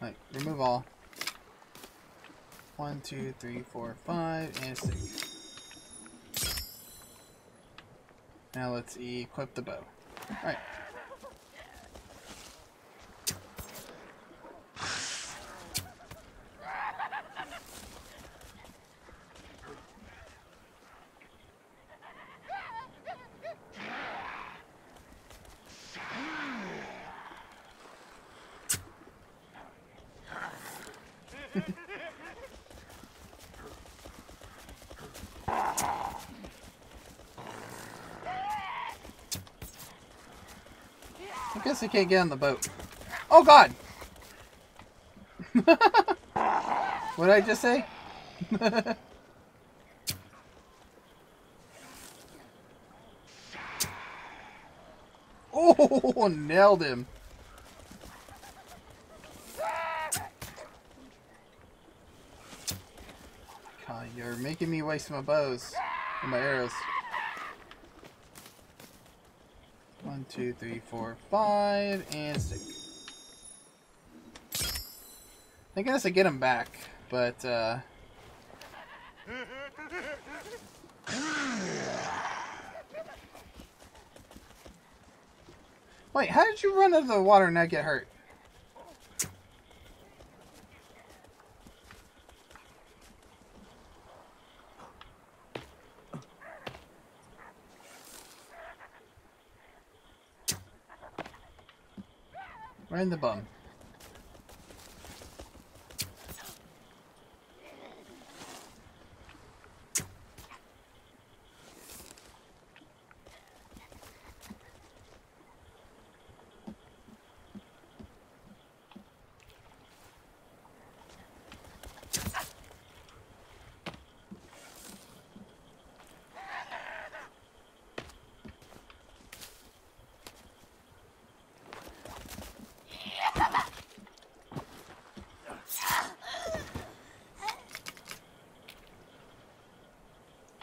Like, remove all. 1, 2, 3, 4, 5, and 6. Now let's equip the bow. Alright. I guess I can't get on the boat. Oh god! What did I just say? Oh, nailed him. God, you're making me waste my bows and my arrows. 1, 2, 3, 4, 5, and 6. I guess I get him back, but wait, how did you run out of the water and not get hurt? Right in the bum.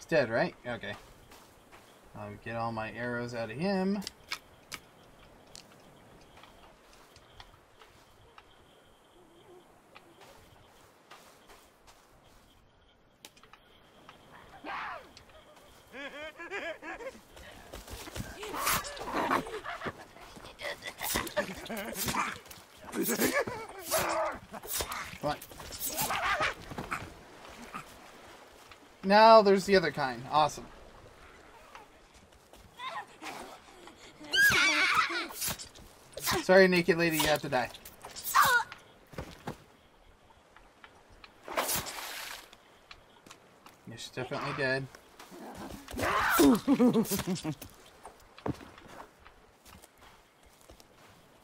Dead, right? Okay. I'll get all my arrows out of him. Now there's the other kind. Awesome. Sorry, naked lady, you have to die. You're definitely dead.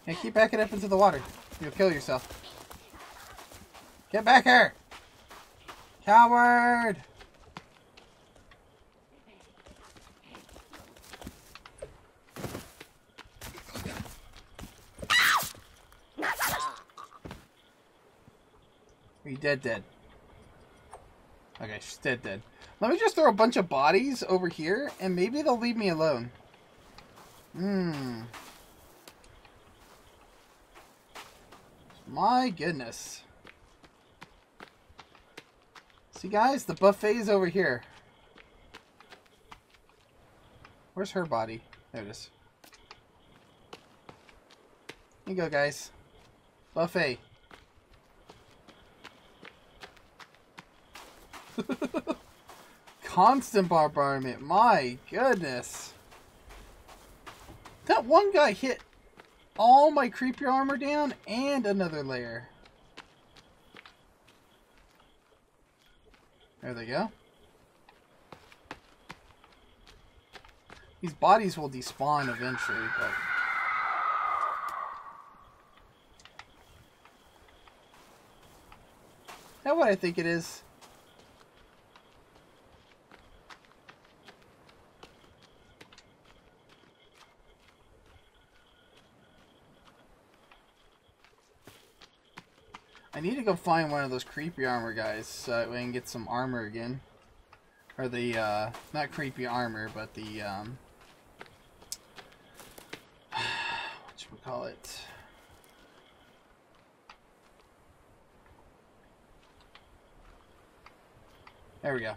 Hey, keep backing up into the water. You'll kill yourself. Get back here! Coward! Dead. Okay, she's dead. Let me just throw a bunch of bodies over here, and maybe they'll leave me alone. My goodness. See, guys, the buffet is over here. Where's her body? There it is. Here you go, guys. Buffet. Constant bombardment, my goodness. That one guy hit all my creeper armor down and another layer. There they go. These bodies will despawn eventually, but... Is that what I think it is? I need to go find one of those creepy armor guys so that we can get some armor again. Or the, not creepy armor, but the, whatchamacallit. There we go.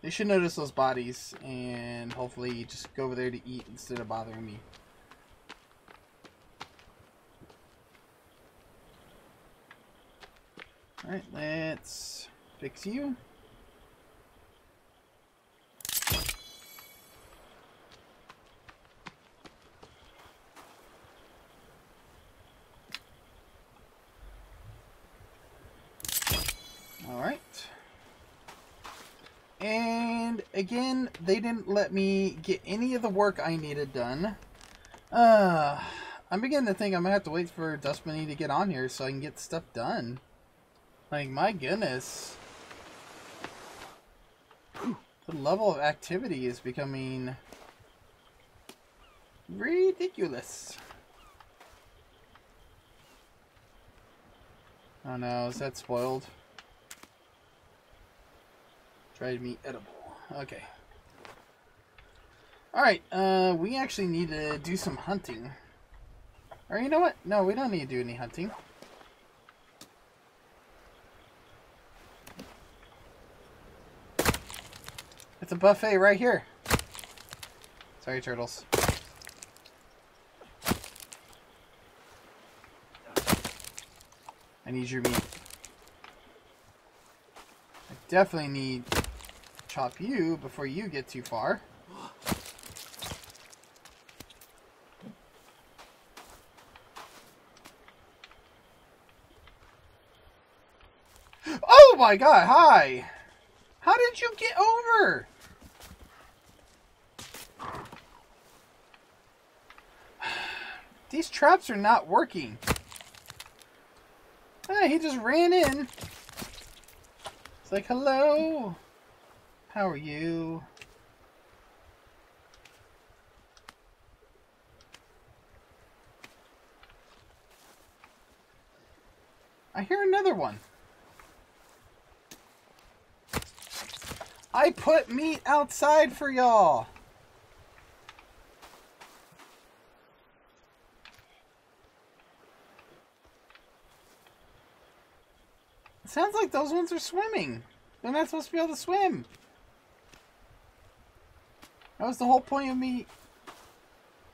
They should notice those bodies and hopefully just go over there to eat instead of bothering me. Alright, let's fix you. Alright. And again, they didn't let me get any of the work I needed done. I'm beginning to think I'm going to have to wait for Dust Bunny to get on here so I can get stuff done. Like, my goodness. Whew. The level of activity is becoming ridiculous. Oh no, is that spoiled? Dried meat edible. Okay. Alright, we actually need to do some hunting. Or you know what? No, we don't need to do any hunting. It's a buffet right here. Sorry, turtles. I need your meat. I definitely need to chop you before you get too far. Oh my god, hi! How did you get over? These traps are not working. Ah, he just ran in. It's like, hello. How are you? I hear another one. I put meat outside for y'all. Sounds like those ones are swimming. They're not supposed to be able to swim. That was the whole point of me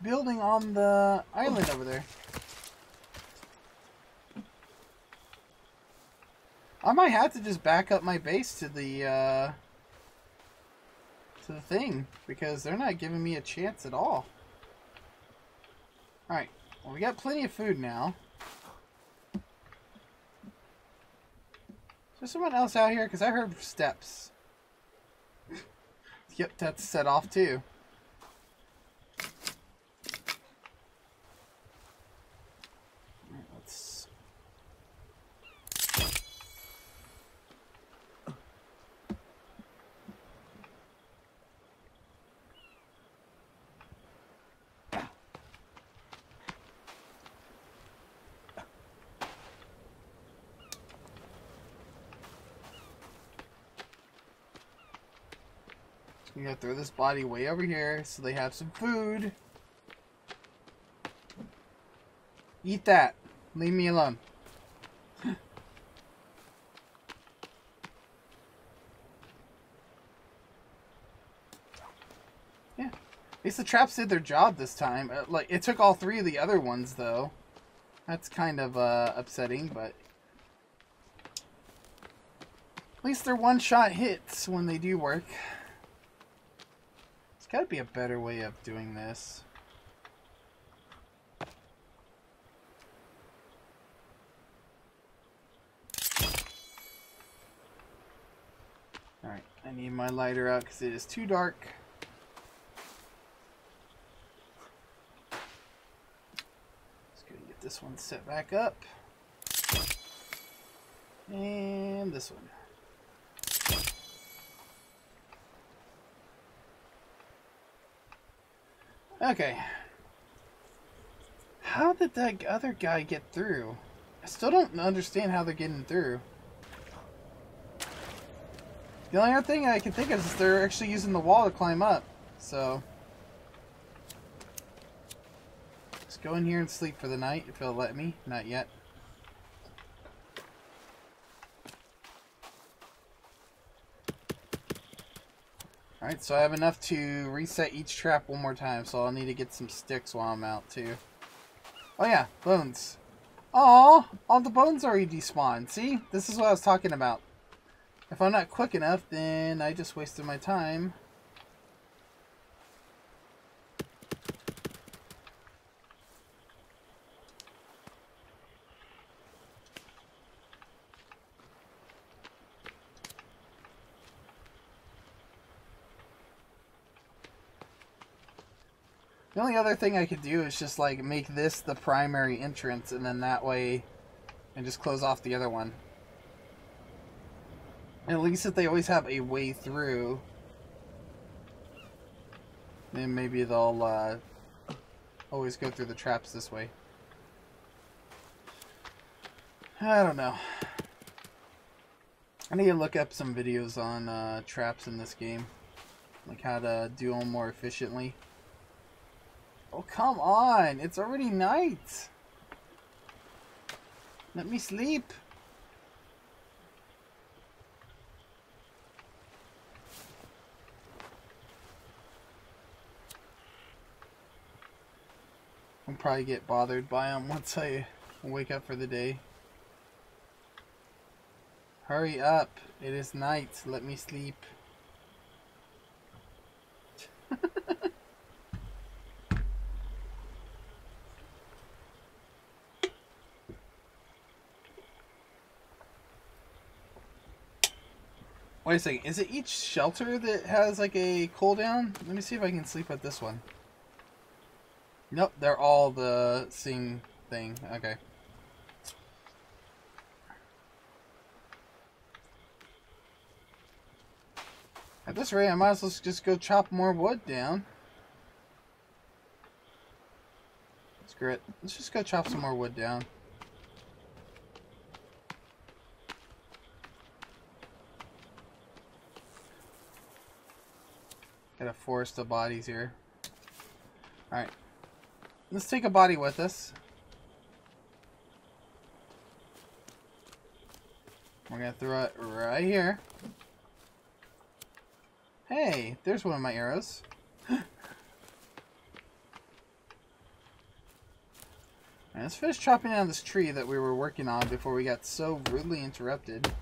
building on the island over there. I might have to just back up my base to the thing, because they're not giving me a chance at all. Alright, well, we got plenty of food now. There's someone else out here, because I heard steps. Yep, that's set off too. Alright, let's... I'm gonna throw this body way over here so they have some food. Eat that. Leave me alone. Yeah. At least the traps did their job this time. Like, it took all three of the other ones, though. That's kind of upsetting, but... at least their one-shot hits when they do work. Gotta be a better way of doing this. Alright, I need my lighter out because it is too dark. Just gonna get this one set back up. And this one. Okay. How did that other guy get through? I still don't understand how they're getting through. The only other thing I can think of is they're actually using the wall to climb up. So... let's go in here and sleep for the night, if it'll let me. Not yet. Alright, so I have enough to reset each trap one more time, so I'll need to get some sticks while I'm out, too. Oh yeah, bones. Aww, all the bones already despawned. See? This is what I was talking about. If I'm not quick enough, then I just wasted my time. The only other thing I could do is just, like, make this the primary entrance, and then that way, and just close off the other one. At least if they always have a way through, then maybe they'll, always go through the traps this way. I don't know. I need to look up some videos on, traps in this game. Like, how to do them more efficiently. Oh, come on! It's already night! Let me sleep! I'll probably get bothered by them once I wake up for the day. Hurry up! It is night! Let me sleep! Wait a second, is it each shelter that has like a cooldown? Let me see if I can sleep at this one. Nope, they're all the same thing. Okay. At this rate, I might as well just go chop more wood down. Screw it. Let's just go chop some more wood down. Got a forest of bodies here. Alright. Let's take a body with us. We're gonna throw it right here. Hey, there's one of my arrows. Alright, let's finish chopping down this tree that we were working on before we got so rudely interrupted.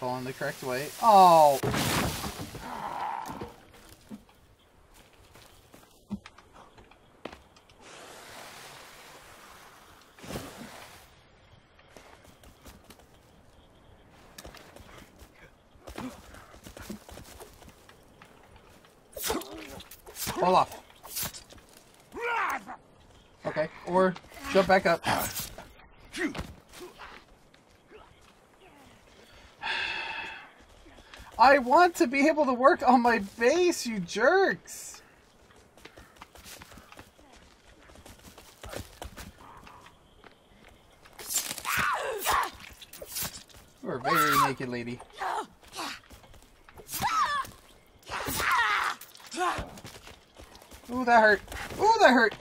Fall in the correct way. Oh! Fall off. Okay, or jump back up. I want to be able to work on my base, you jerks! You are very naked, lady. Ooh, that hurt. Ooh, that hurt!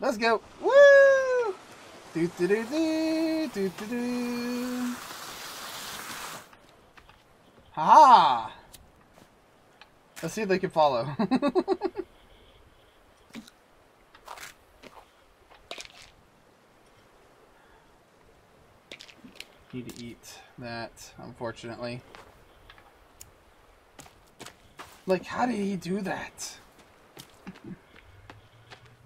Let's go! Woo! Do-do-do-do, do-do-do. Ha-ha! Let's see if they can follow. Need to eat that, unfortunately. Like, how did he do that?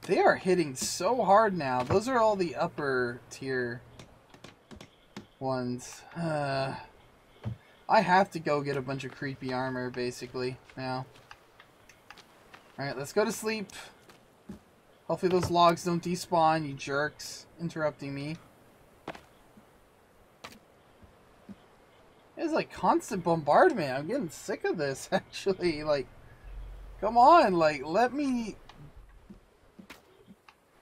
They are hitting so hard now. Those are all the upper tier ones. I have to go get a bunch of creepy armor, basically, now. Alright, let's go to sleep. Hopefully those logs don't despawn, you jerks. Interrupting me. It's like constant bombardment. I'm getting sick of this, actually. Like, come on, like, let me...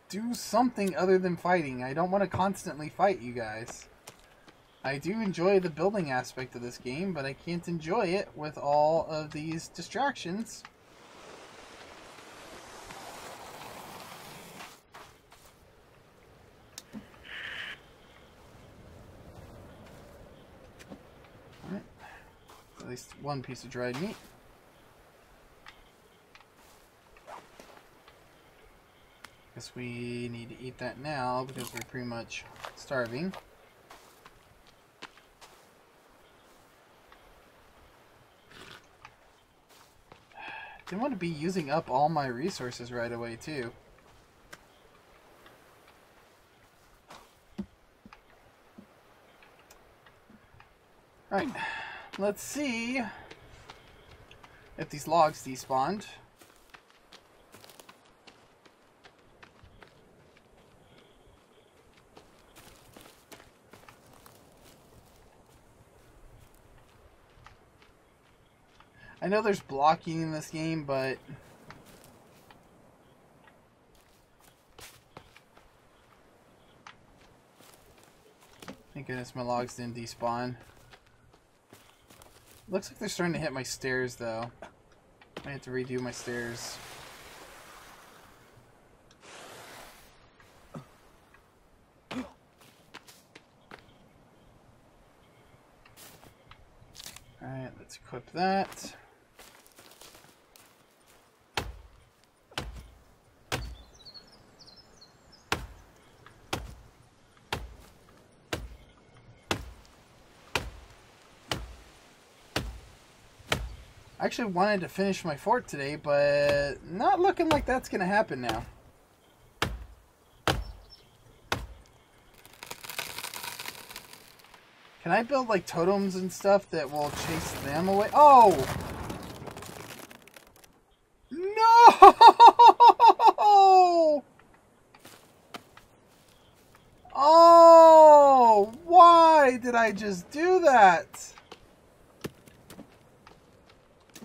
do something other than fighting. I don't want to constantly fight you guys. I do enjoy the building aspect of this game, but I can't enjoy it with all of these distractions. Alright. At least one piece of dried meat. Guess we need to eat that now because we're pretty much starving. Didn't want to be using up all my resources right away, too. Alright, let's see if these logs despawned. I know there's blocking in this game, but thank goodness my logs didn't despawn. Looks like they're starting to hit my stairs, though. I have to redo my stairs. Alright, let's equip that. I actually wanted to finish my fort today, but not looking like that's going to happen now. Can I build, like, totems and stuff that will chase them away? Oh! No! Oh! Why did I just do that?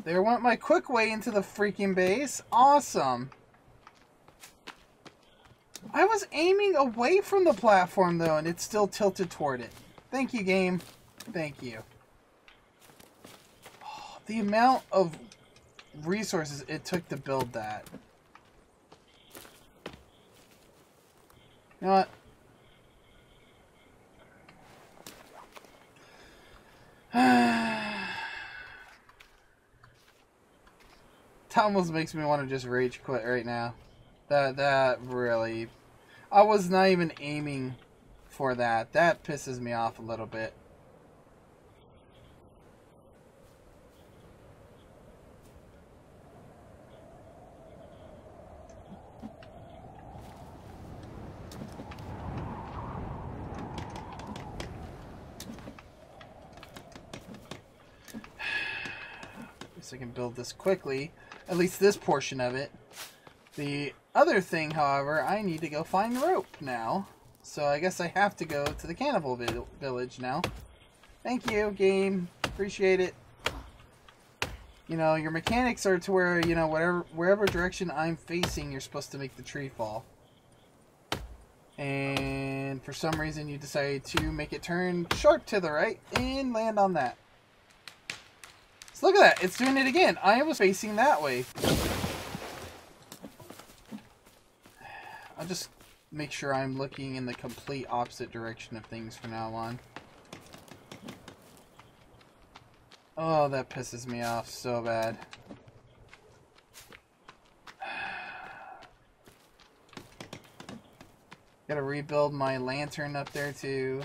There went my quick way into the freaking base. Awesome. I was aiming away from the platform, though, and it's still tilted toward it. Thank you, game. Thank you. Oh, the amount of resources it took to build that. You know what? That almost makes me want to just rage quit right now. That really... I was not even aiming for that. That pisses me off a little bit. At least I can build this quickly. At least this portion of it. The other thing, however, I need to go find rope now. So I guess I have to go to the cannibal village now. Thank you, game. Appreciate it. You know, your mechanics are to where, you know, wherever direction I'm facing, you're supposed to make the tree fall. And for some reason you decided to make it turn sharp to the right and land on that. So look at that, it's doing it again. I was facing that way. I'll just make sure I'm looking in the complete opposite direction of things from now on. Oh, that pisses me off so bad. Gotta rebuild my lantern up there too.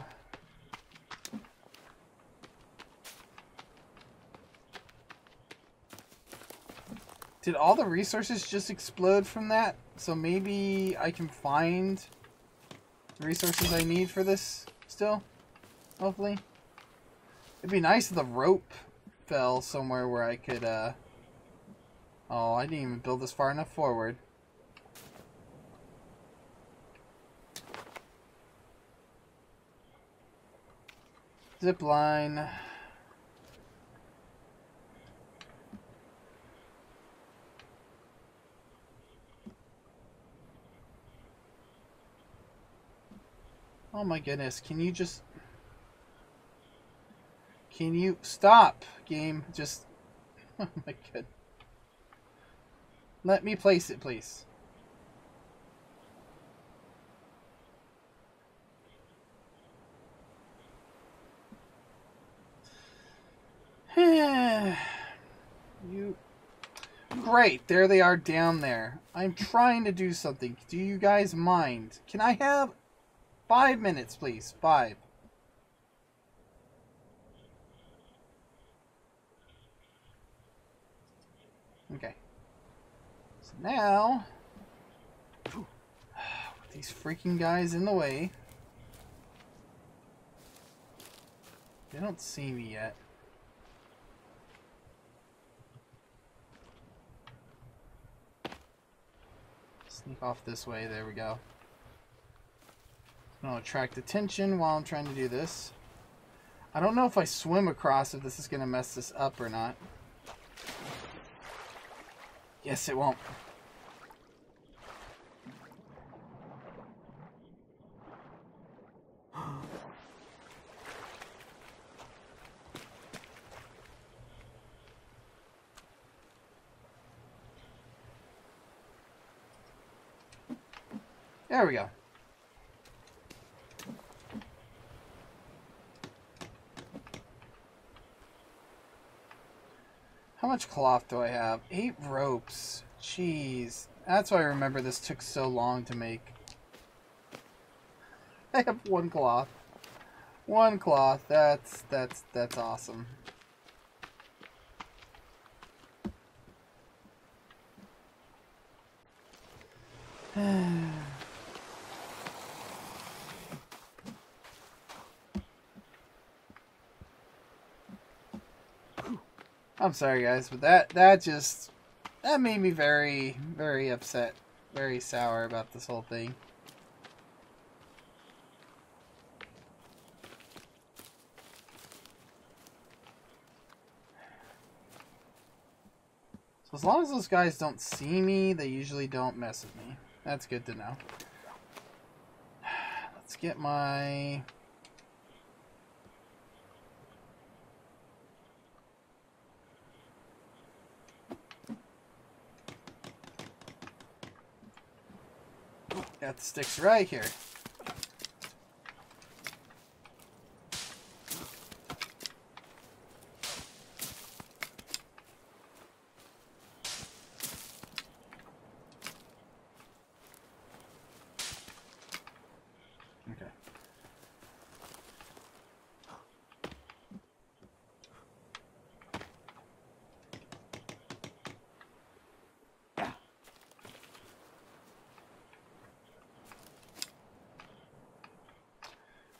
Did all the resources just explode from that? So maybe I can find the resources I need for this still, hopefully. It'd be nice if the rope fell somewhere where I could, Oh, I didn't even build this far enough forward. Zip line. Oh my goodness, can you just... Can you stop, game? Just, oh my god. Let me place it, please. You, great, there they are down there. I'm trying to do something. Do you guys mind? Can I have 5 minutes, please? 5. Okay. So now, with these freaking guys in the way, they don't see me yet. Sneak off this way. There we go. I don't attract attention while I'm trying to do this. I don't know if I swim across, if this is going to mess this up or not. Yes, it won't. There we go. How much cloth do I have? 8 ropes. Jeez. That's why I remember this took so long to make. I have 1 cloth. 1 cloth. That's awesome. I'm sorry guys, but that made me very, very upset, very sour about this whole thing. So as long as those guys don't see me, they usually don't mess with me. That's good to know. Let's get my... Got the sticks right here. Okay.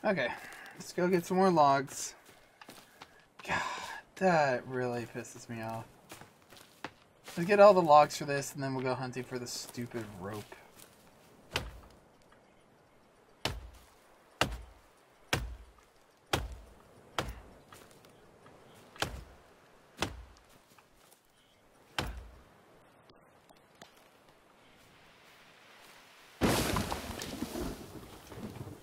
Okay, let's go get some more logs. God, that really pisses me off. Let's get all the logs for this, and then we'll go hunting for the stupid rope.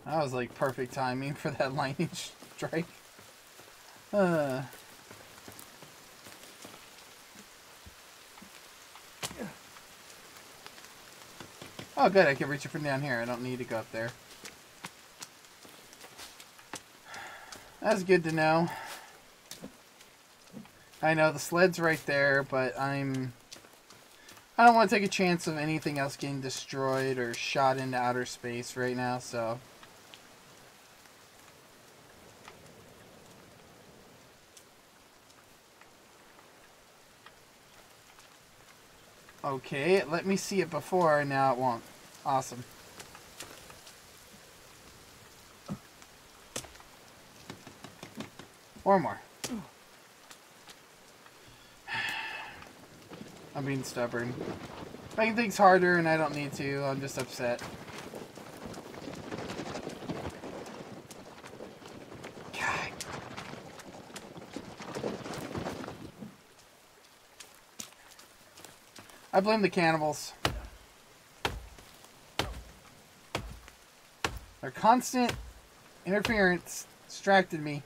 That was like perfect timing for that lightning strike. Oh good, I can reach it from down here. I don't need to go up there. That's good to know. I know the sled's right there, but I don't want to take a chance of anything else getting destroyed or shot into outer space right now, so... Okay, let me see it before, now it won't. Awesome. Or more. I'm being stubborn. Making things harder and I don't need to, I'm just upset. I blame the cannibals. Their constant interference distracted me.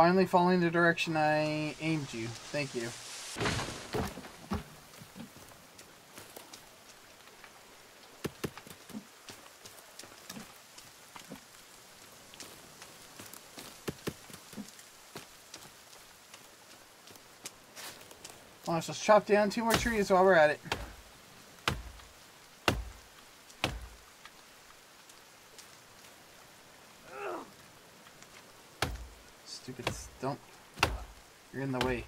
Finally falling the direction I aimed you. Thank you. Well, let's just chop down 2 more trees while we're at it. Stupid stump. You're in the way.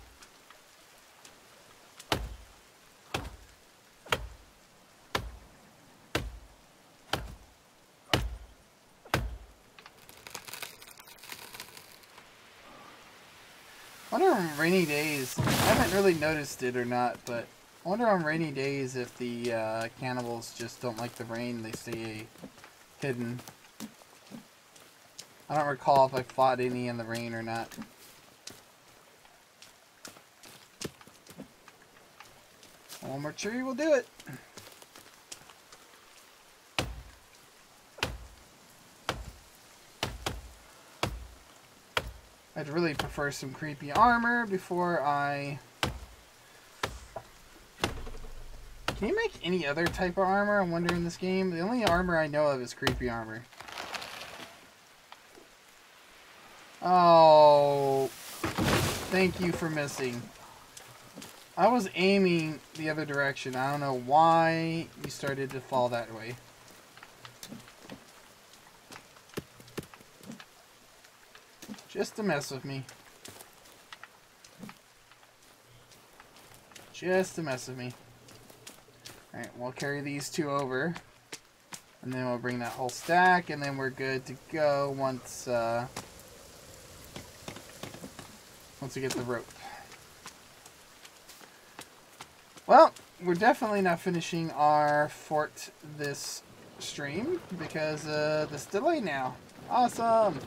I wonder on rainy days, I haven't really noticed it or not, but I wonder on rainy days if the cannibals just don't like the rain, they stay hidden. I don't recall if I fought any in the rain or not. One more tree will do it. I'd really prefer some creepy armor before I... Can you make any other type of armor, I wonder, in this game? The only armor I know of is creepy armor. Oh, thank you for missing. I was aiming the other direction. I don't know why you started to fall that way. Just to mess with me. Just to mess with me. Alright, we'll carry these 2 over. And then we'll bring that whole stack, and then we're good to go once... once we get the rope. Well, we're definitely not finishing our fort this stream because this delay now. Awesome!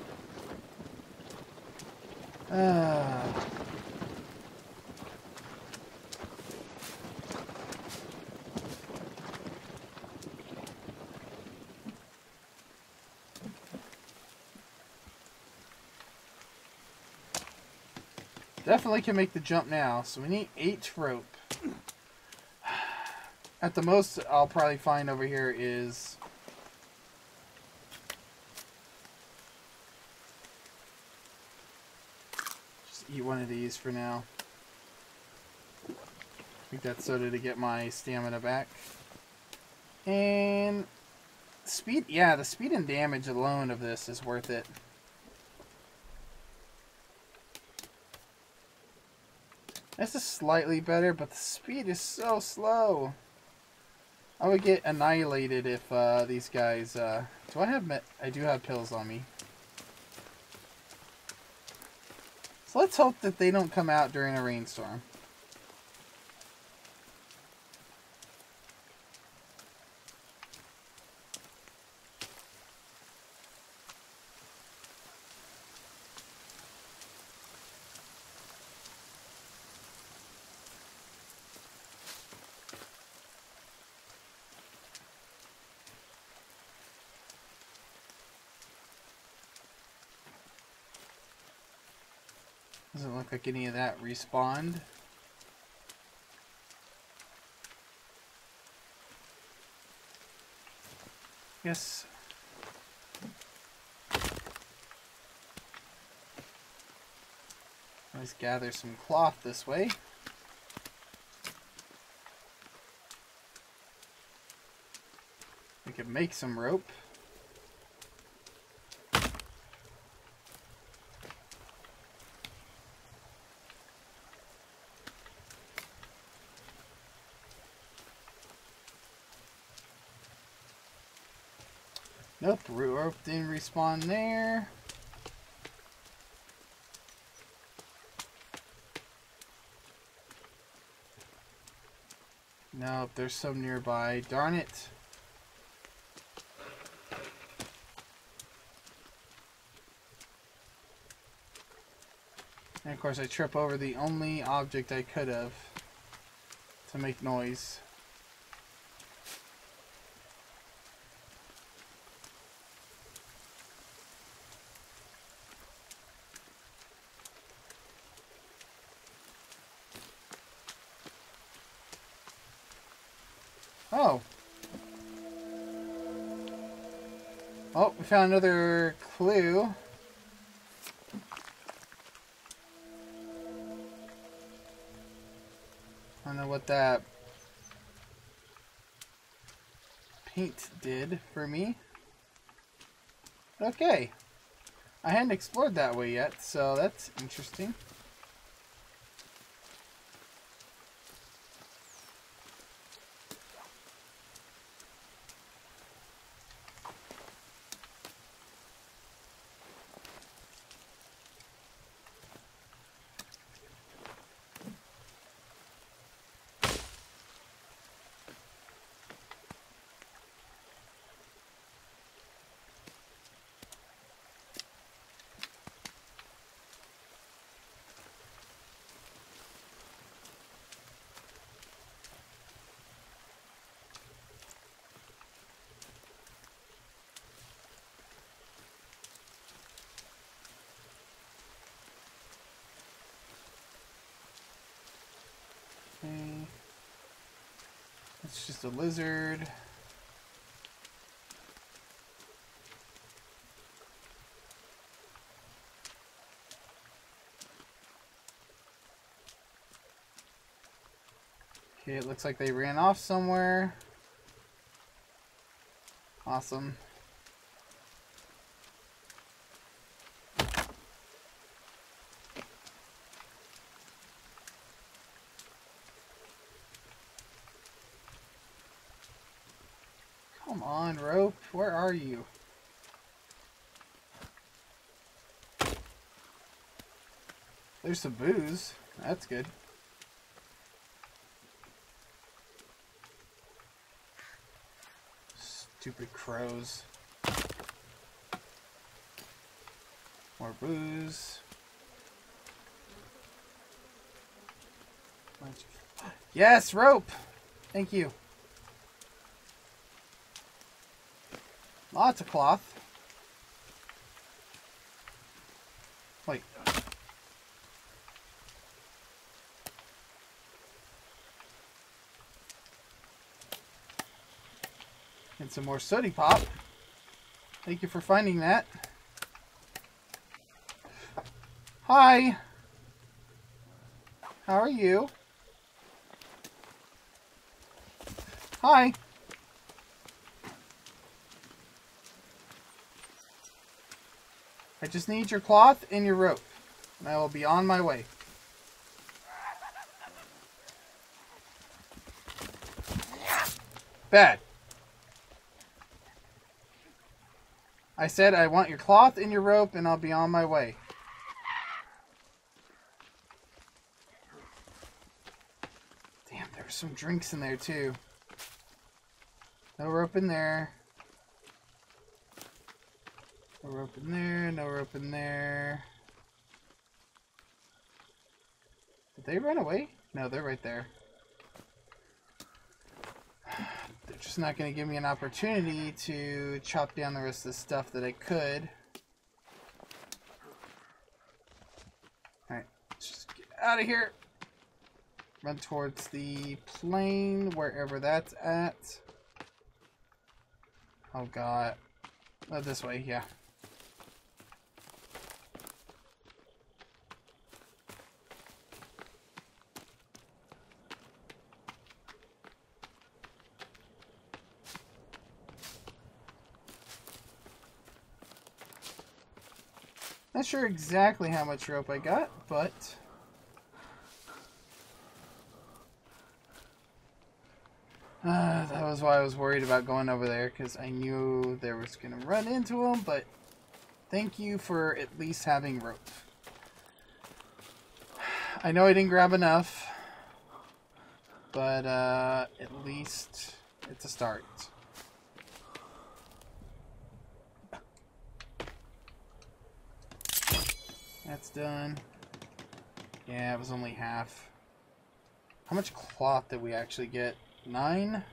Definitely can make the jump now, so we need 8 rope. At the most I'll probably find over here is... Just eat one of these for now. I think that's soda to get my stamina back. And... Speed? Yeah, the speed and damage alone of this is worth it. This is slightly better, but the speed is so slow. I would get annihilated if these guys... do I have... I do have pills on me. So let's hope that they don't come out during a rainstorm. Doesn't look like any of that respawned. Yes. Let's gather some cloth this way. We can make some rope. Nope, rope didn't respawn there. Nope, there's some nearby. Darn it. And of course I trip over the only object I could have to make noise. Oh. Oh, we found another clue. I don't know what that paint did for me. Okay. I hadn't explored that way yet, so that's interesting. It's just a lizard. Okay, it looks like they ran off somewhere. Awesome. Where are you? There's some booze. That's good. Stupid crows. More booze. Yes, rope! Thank you. Lots of cloth. Wait. And some more sooty pop. Thank you for finding that. Hi. How are you? Hi. I just need your cloth and your rope, and I will be on my way. Bad. I said I want your cloth and your rope, and I'll be on my way. Damn, there were some drinks in there, too. No rope in there. No rope in there, no rope in there. Did they run away? No, they're right there. They're just not going to give me an opportunity to chop down the rest of the stuff that I could. Alright, let's just get out of here. Run towards the plane, wherever that's at. Oh god. Oh, this way, yeah. Not sure exactly how much rope I got, but that was why I was worried about going over there, because I knew there was going to run into them, but thank you for at least having rope. I know I didn't grab enough, but at least it's a start. That's done. Yeah, it was only half. How much cloth did we actually get? 9?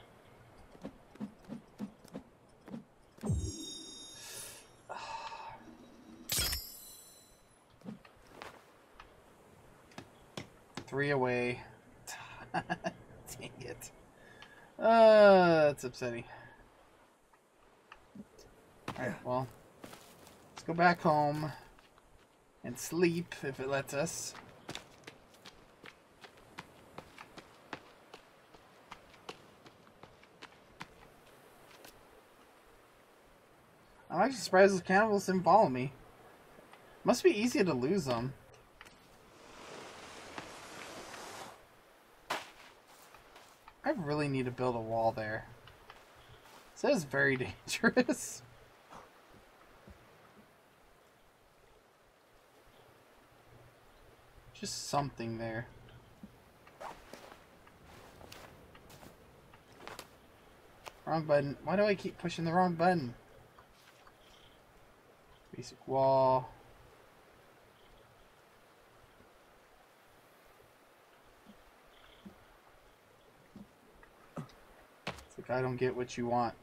3 away. Dang it. That's upsetting. Alright, well, let's go back home and sleep if it lets us. I'm actually surprised those cannibals didn't follow me. Must be easier to lose them. I really need to build a wall there. So that is very dangerous. Just something there. Wrong button. Why do I keep pushing the wrong button? Basic wall. It's like I don't get what you want.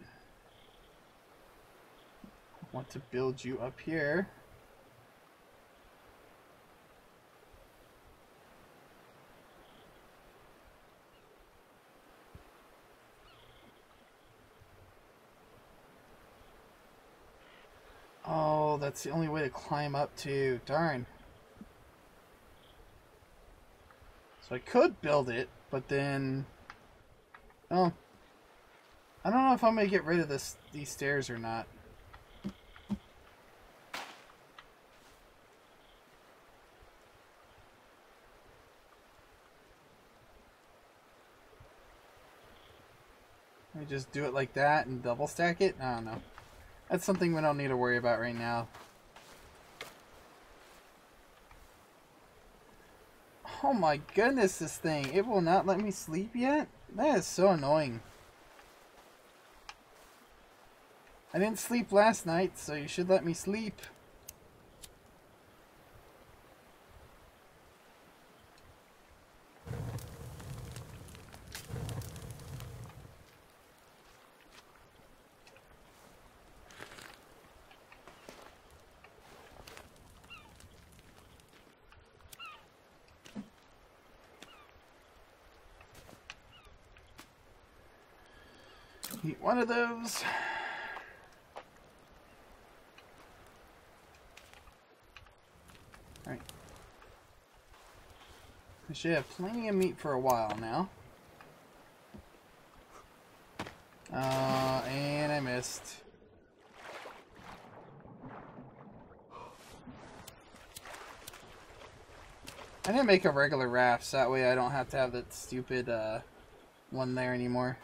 I want to build you up here. That's the only way to climb up to, darn. So I could build it, but then, oh, I don't know if I'm gonna get rid of these stairs or not. Let me just do it like that and double stack it. I don't know. That's something we don't need to worry about right now. Oh my goodness, this thing. It will not let me sleep yet? That is so annoying. I didn't sleep last night, so you should let me sleep. Eat one of those. Alright. I should have plenty of meat for a while now. And I missed. I didn't make a regular raft, so that way I don't have to have that stupid one there anymore.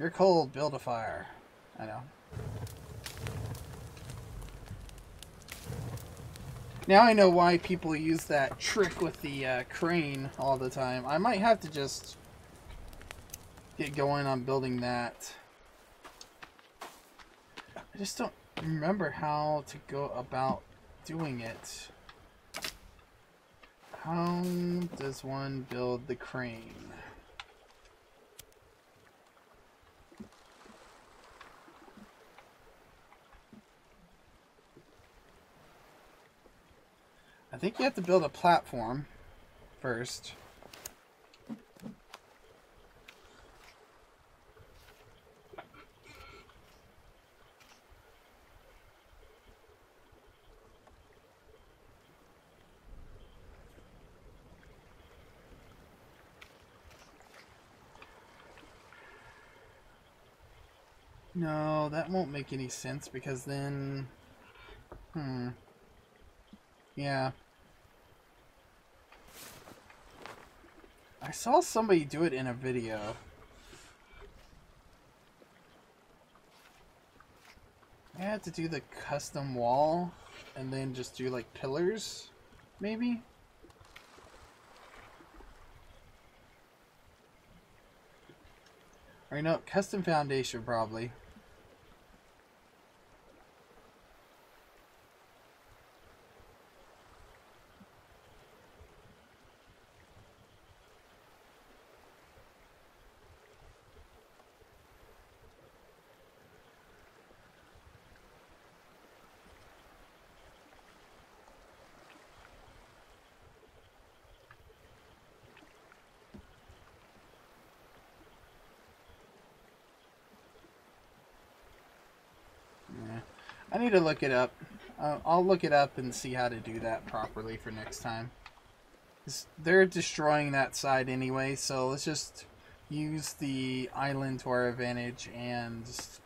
You're cold, build a fire. I know. Now I know why people use that trick with the crane all the time. I might have to just get going on building that. I just don't remember how to go about doing it. How does one build the crane? I think you have to build a platform first. No, that won't make any sense because then... Yeah. I saw somebody do it in a video. I had to do the custom wall and then just do like pillars, maybe? Or no, custom foundation probably. I need to look it up. I'll look it up and see how to do that properly for next time. They're destroying that side anyway, so let's just use the island to our advantage and just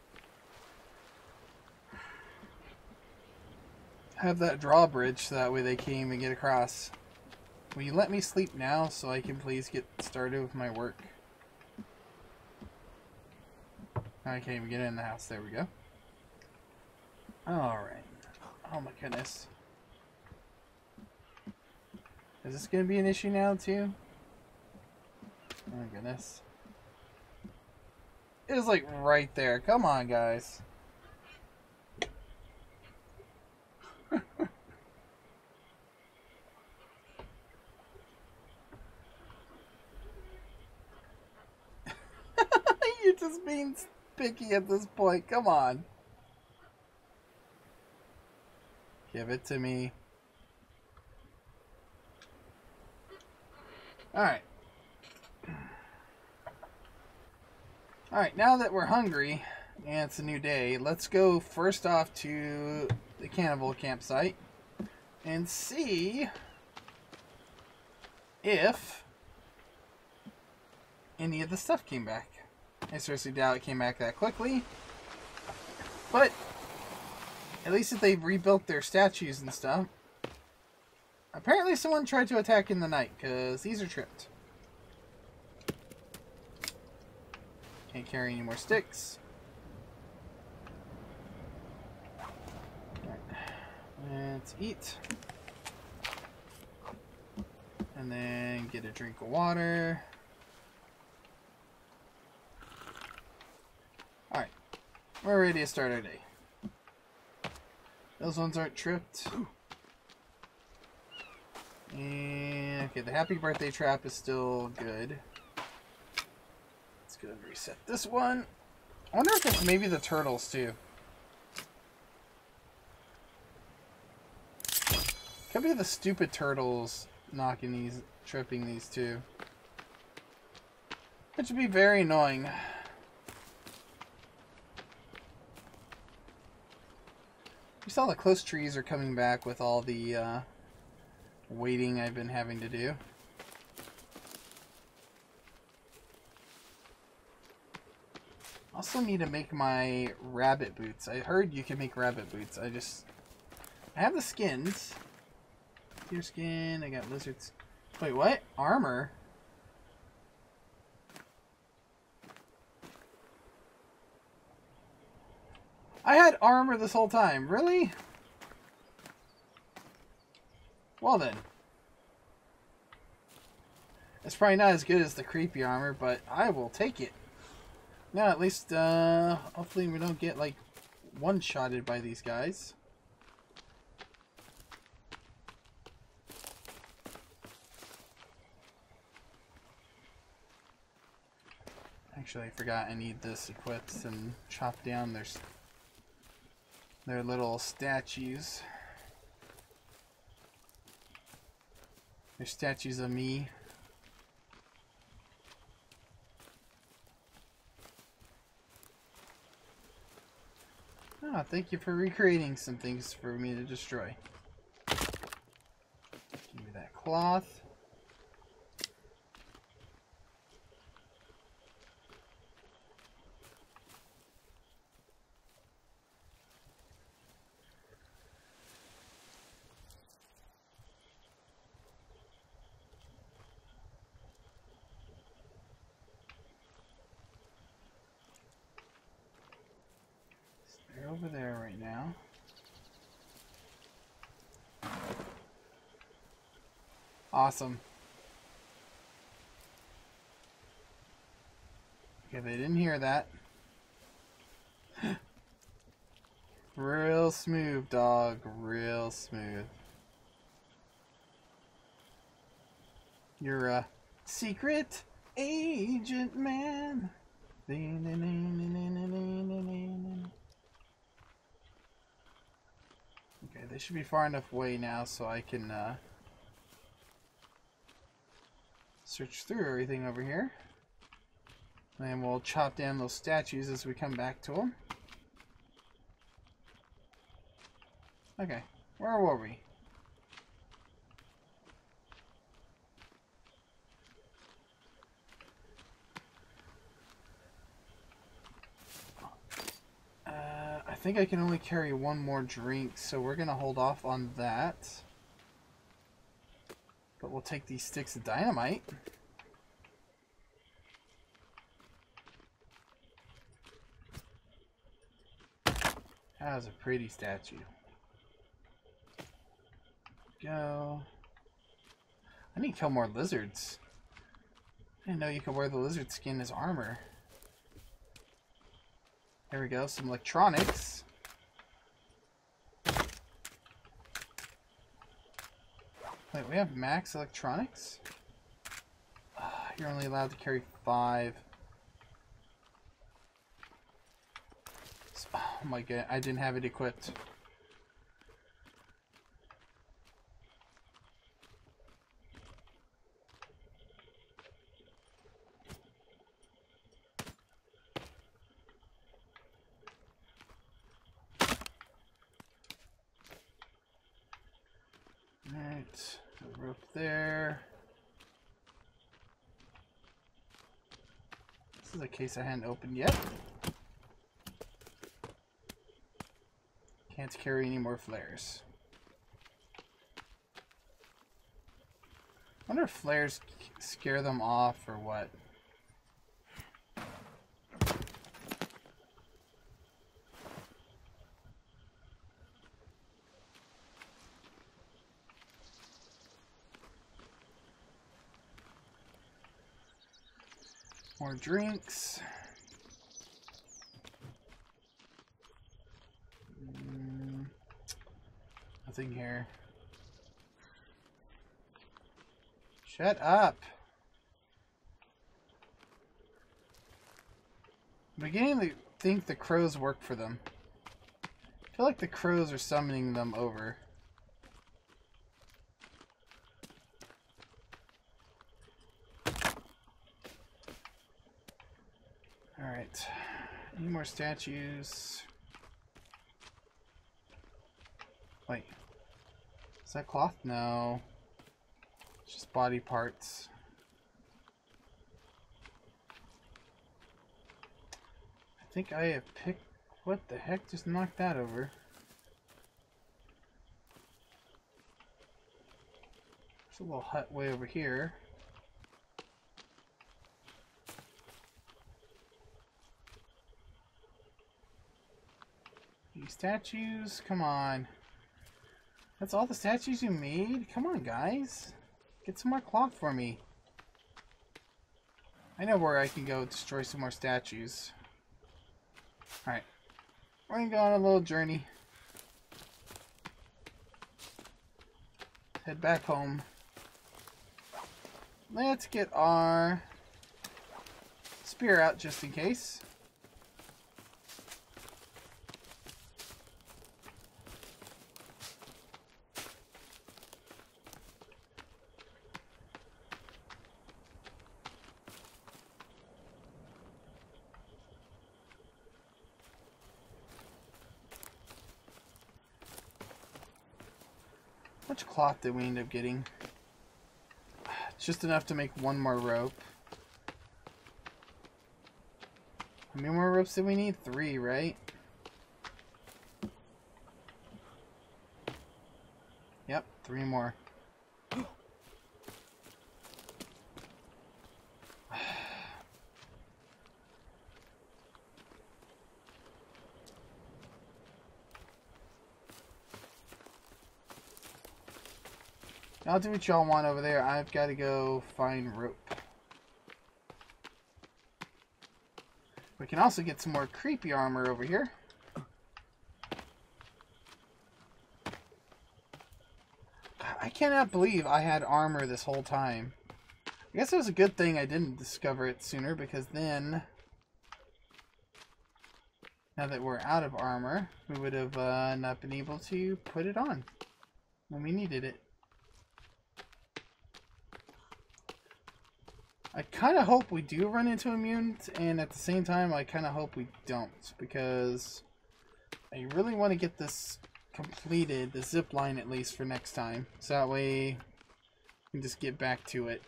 have that drawbridge so that way they can't even get across. Will you let me sleep now so I can please get started with my work? I can't even get in the house. There we go. Alright. Oh my goodness. Is this going to be an issue now too? Oh my goodness. It was like right there. Come on, guys. You're just being picky at this point. Come on. Give it to me. Alright. Alright, now that we're hungry, and it's a new day, let's go first off to the cannibal campsite and see if any of the stuff came back. I seriously doubt it came back that quickly, but at least if they've rebuilt their statues and stuff. Apparently someone tried to attack in the night, because these are tripped. Can't carry any more sticks. Alright. Let's eat. And then get a drink of water. Alright. We're ready to start our day. Those ones aren't tripped. And, okay, the happy birthday trap is still good. Let's go and reset this one. I wonder if it's maybe the turtles too. Could be the stupid turtles knocking these, tripping these two. Which would be very annoying. We saw the close trees are coming back with all the waiting I've been having to do. Also need to make my rabbit boots. I heard you can make rabbit boots. I have the skins. Deer skin, I got lizards. Wait, what? Armor? I had armor this whole time. Really? Well then. It's probably not as good as the creepy armor, but I will take it. Now at least, hopefully we don't get, like, one-shotted by these guys. Actually, I forgot I need this equipped and chop down their little statues. There's statues of me. Ah, thank you for recreating some things for me to destroy. Give me that cloth. Over there right now. Awesome. Okay, they didn't hear that. Real smooth, dog. Real smooth. You're a secret agent, man. Okay, they should be far enough away now so I can search through everything over here. And we'll chop down those statues as we come back to them. Okay, where were we? I think I can only carry one more drink, so we're gonna hold off on that. But we'll take these sticks of dynamite. That was a pretty statue. Go. I need to kill more lizards. I didn't know you could wear the lizard skin as armor. There we go, some electronics. Wait, we have max electronics? You're only allowed to carry 5. So, oh my god, I didn't have it equipped. Case I hadn't opened yet. Can't carry any more flares. I wonder if flares scare them off or what. More drinks. Nothing here. Shut up. I'm beginning to think the crows work for them. I feel like the crows are summoning them over. Any more statues? Wait. Is that cloth? No. It's just body parts. I think I have picked... What the heck? Just knocked that over. There's a little hut way over here. Statues, come on. That's all the statues you made? Come on, guys. Get some more cloth for me. I know where I can go destroy some more statues. Alright. We're gonna go on a little journey. Head back home. Let's get our spear out just in case. Cloth that we end up getting. It's just enough to make one more rope. How many more ropes do we need? 3, right? Yep, 3 more. I'll do what y'all want over there. I've got to go find rope. We can also get some more creepy armor over here. I cannot believe I had armor this whole time. I guess it was a good thing I didn't discover it sooner, because then... Now that we're out of armor, we would have not been able to put it on when we needed it. I kind of hope we do run into a mutant, and at the same time, I kind of hope we don't, because I really want to get this completed the zip line at least for next time. So that way we can just get back to it.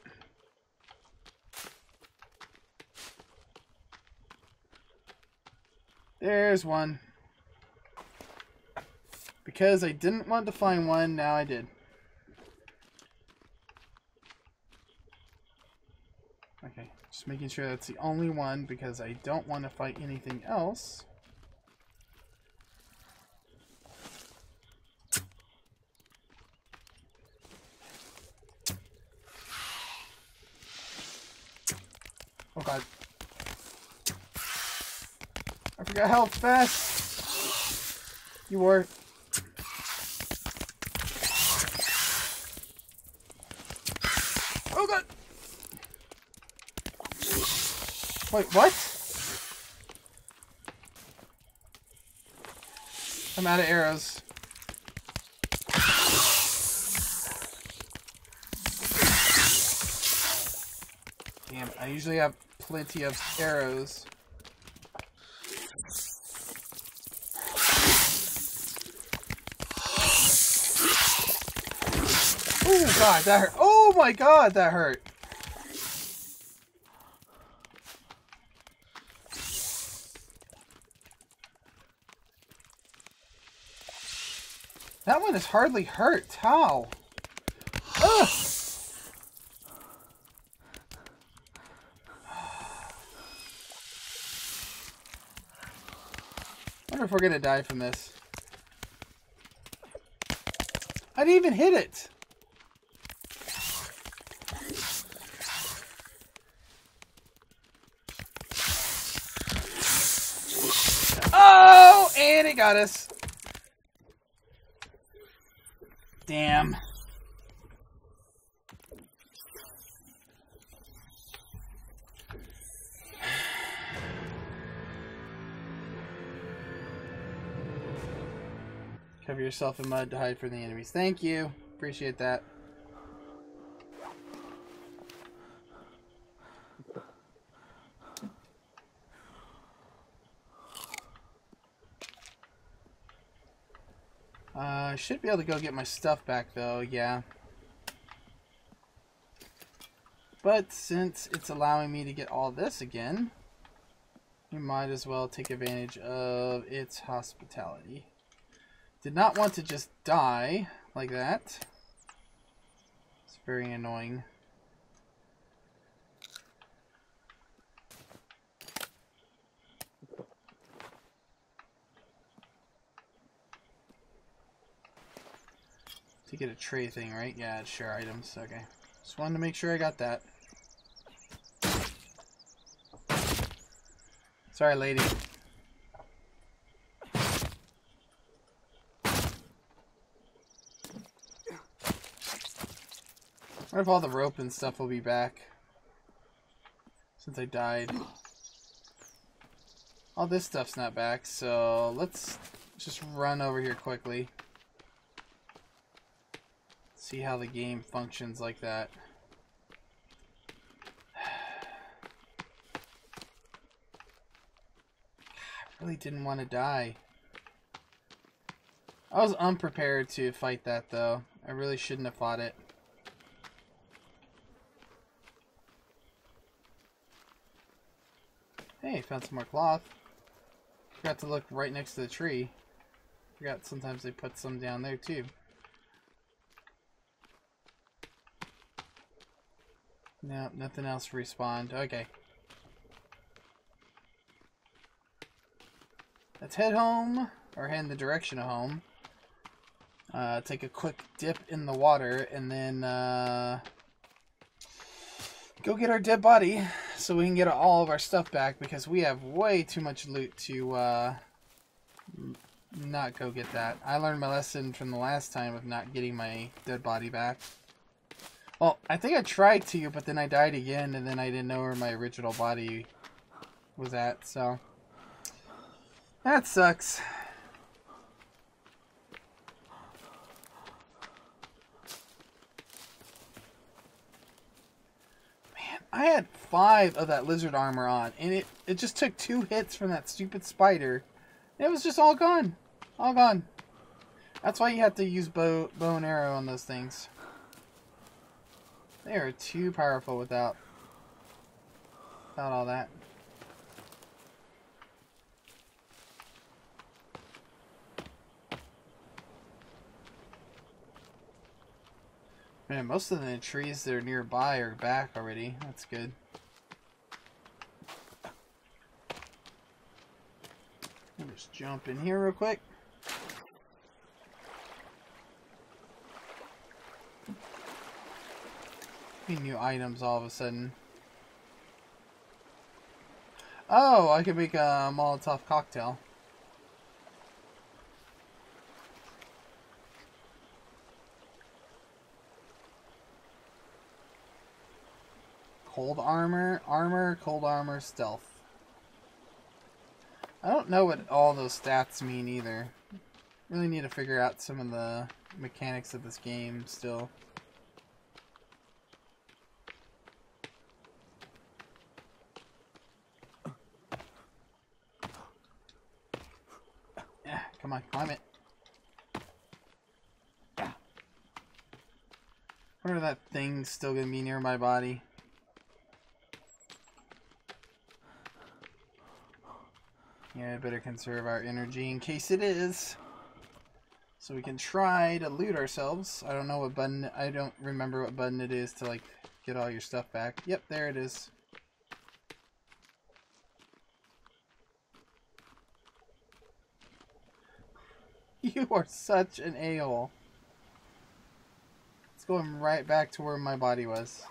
There's one. Because I didn't want to find one, now I did. Okay, just making sure that's the only one because I don't want to fight anything else. Oh god. I forgot how fast you were. Wait, what? I'm out of arrows. Damn, I usually have plenty of arrows. Oh god, that hurt. Oh my god, that hurt. That one is hardly hurt. How? Ugh. I wonder if we're gonna die from this. I didn't even hit it. Oh, and it got us. Damn. Cover yourself in mud to hide from the enemies. Thank you. Appreciate that. I should be able to go get my stuff back though, yeah. But since it's allowing me to get all this again, we might as well take advantage of its hospitality. Did not want to just die like that. It's very annoying. To get a tray thing, right? Yeah, it's share items. Okay. Just wanted to make sure I got that. Sorry, lady. What if all the rope and stuff will be back? Since I died. All this stuff's not back, so let's just run over here quickly. See how the game functions like that. I really didn't want to die. I was unprepared to fight that though. I really shouldn't have fought it. Hey, found some more cloth. Forgot to look right next to the tree. Forgot sometimes they put some down there too. No, nothing else respawned. Okay. Let's head home, or head in the direction of home. Take a quick dip in the water, and then go get our dead body so we can get all of our stuff back, because we have way too much loot to not go get that. I learned my lesson from the last time of not getting my dead body back. Well, I think I tried to, but then I died again, and then I didn't know where my original body was at, so... That sucks. Man, I had 5 of that lizard armor on, and it just took 2 hits from that stupid spider. It was just all gone. All gone. That's why you have to use bow and arrow on those things. They are too powerful without all that. Man, most of the trees that are nearby are back already. That's good. I'll just jump in here real quick. New items all of a sudden. Oh, I could make a Molotov cocktail. Cold armor, cold armor, stealth. I don't know what all those stats mean either. Really need to figure out some of the mechanics of this game still. Yeah, come on, climb it. Yeah. I wonder if that thing's still gonna be near my body. Yeah, I better conserve our energy in case it is. So we can try to loot ourselves. I don't know what button, I don't remember what button it is to like get all your stuff back. Yep, there it is. You are such an a-hole. It's going right back to where my body was.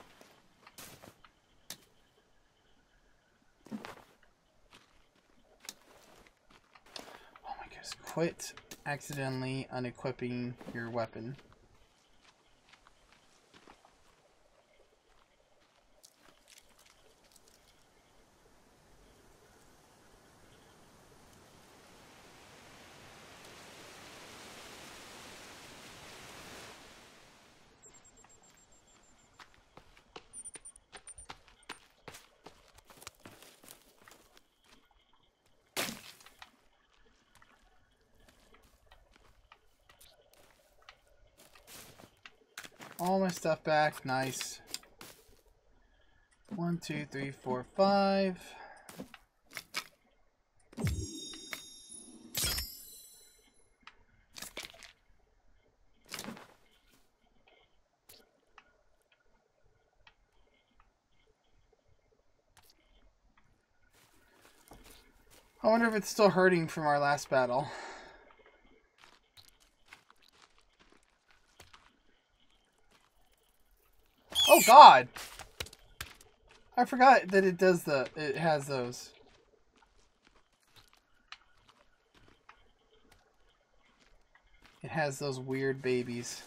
Quit accidentally unequipping your weapon. All my stuff back, nice. 1, 2, 3, 4, 5. I wonder if it's still hurting from our last battle. Oh God! I forgot that it does the. It has those. It has those weird babies.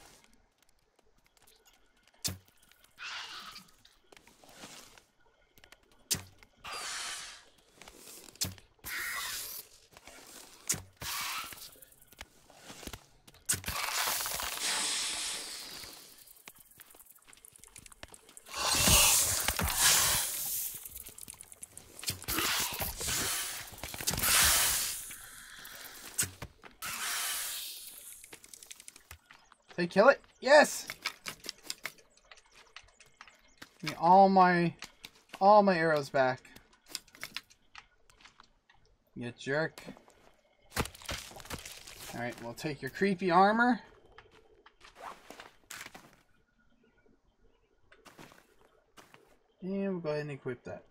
They kill it? Yes! Give me all my arrows back. You jerk. Alright, we'll take your creepy armor. And we'll go ahead and equip that.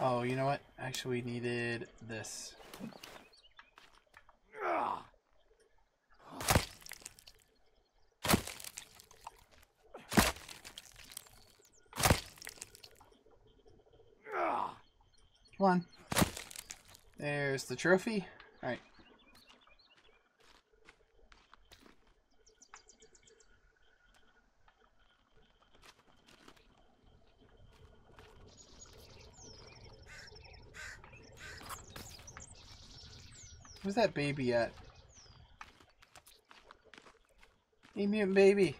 Oh, you know what? Actually, we needed this. Come on. There's the trophy. All right. Where's that baby at? Hey, mutant baby.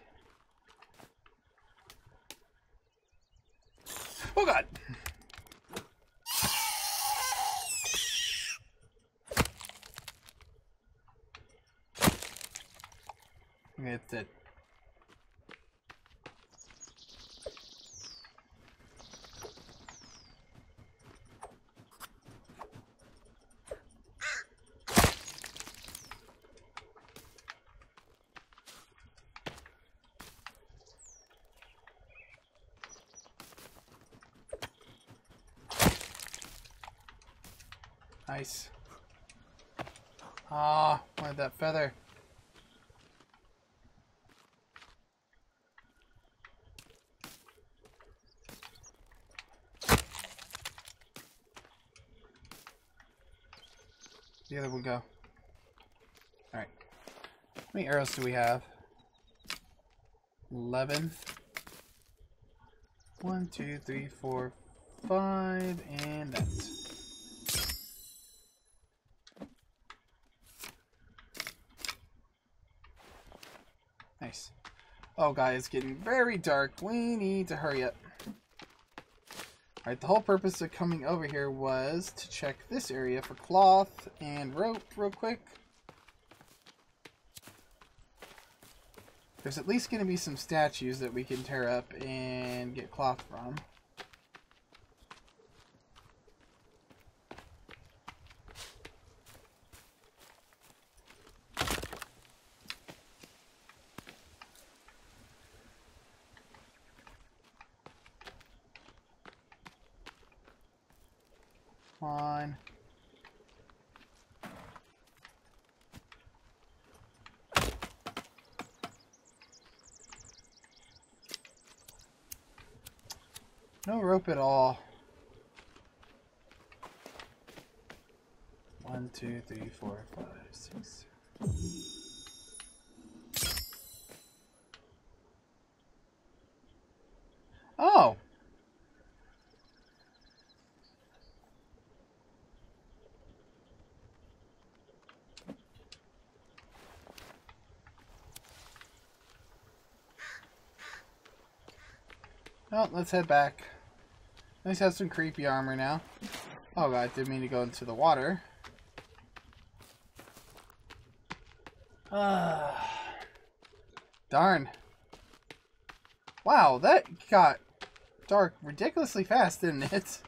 That's it. Nice. Ah, wanted that feather. The other will go. Alright. How many arrows do we have? 11. 1, 2, 3, 4, 5, and that's. Nice. Oh guys, it's getting very dark. We need to hurry up. Alright, the whole purpose of coming over here was to check this area for cloth and rope real quick. There's at least going to be some statues that we can tear up and get cloth from. On. No rope at all. 1, 2, 3, 4, 5, 6. Oh. Well, let's head back. At least have some creepy armor now. Oh god, I didn't mean to go into the water. Darn. Wow, that got dark ridiculously fast, didn't it?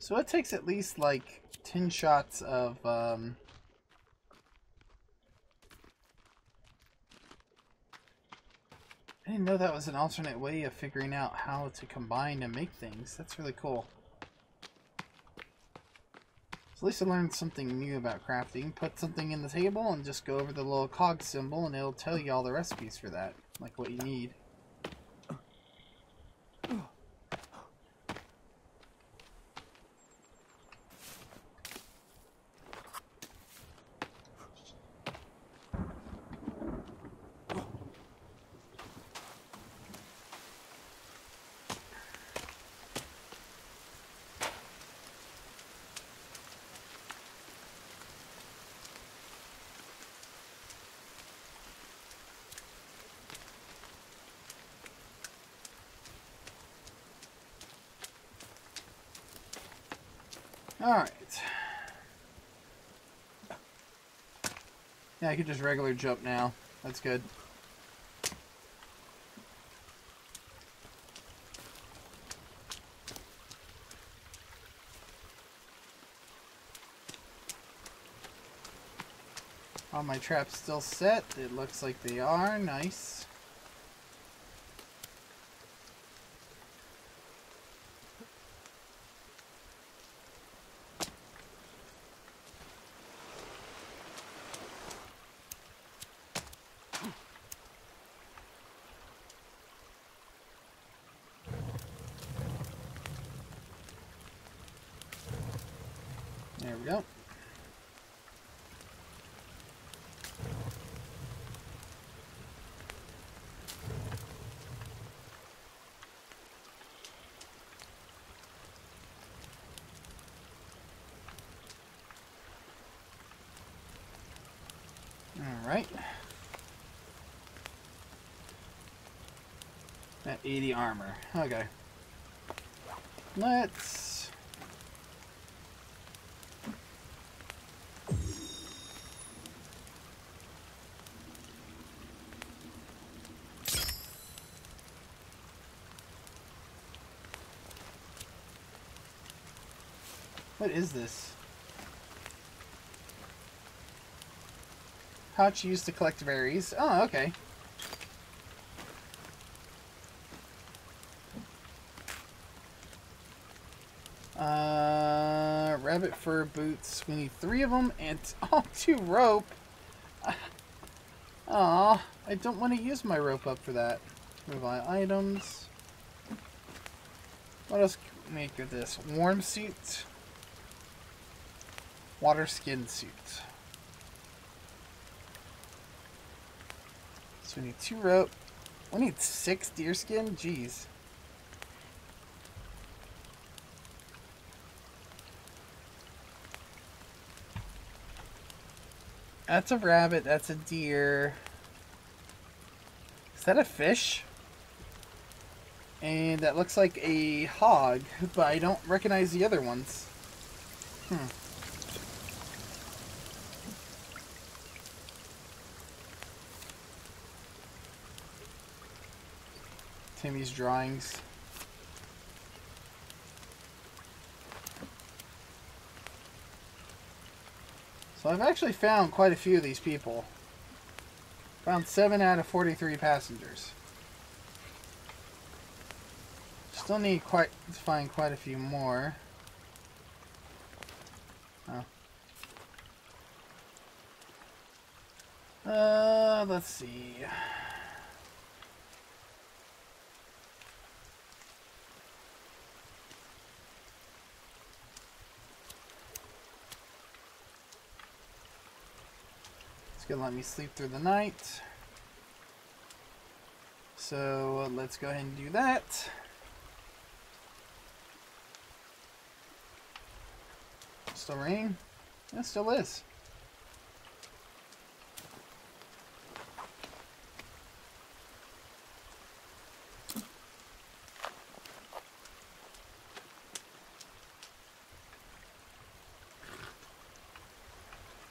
So it takes at least like 10 shots of I didn't know that was an alternate way of figuring out how to combine and make things. That's really cool. So at least I learned something new about crafting. Put something in the table and just go over the little cog symbol and it'll tell you all the recipes for that, like what you need. Alright. Yeah, I could just regular jump now. That's good. Are my traps still set? It looks like they are. Nice. There we go. All right. At 80 armor. Okay. Let's... What is this? Pouch used to collect berries. Oh, okay. Rabbit fur boots. We need 3 of them and oh, 2 rope. Aw, I don't want to use my rope up for that. Move on items. What else can we make of this? Warm suit. Water skin suit. So we need 2 rope. We need 6 deer skin? Jeez. That's a rabbit, that's a deer. Is that a fish? And that looks like a hog, but I don't recognize the other ones. Timmy's drawings. So I've actually found quite a few of these people. Found 7 out of 43 passengers. Still need to find quite a few more. Oh. Let's see. Gonna let me sleep through the night. So let's go ahead and do that. Still raining? It still is.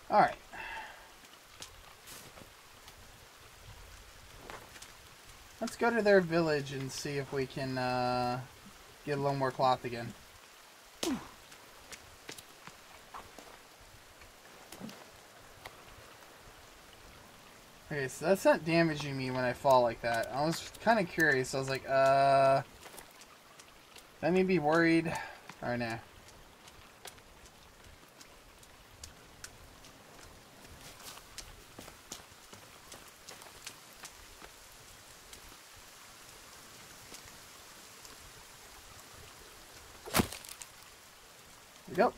All right. Let's go to their village and see if we can get a little more cloth again. Okay, so that's not damaging me when I fall like that. I was kind of curious. I was like, that made me worried. Or nah. Go.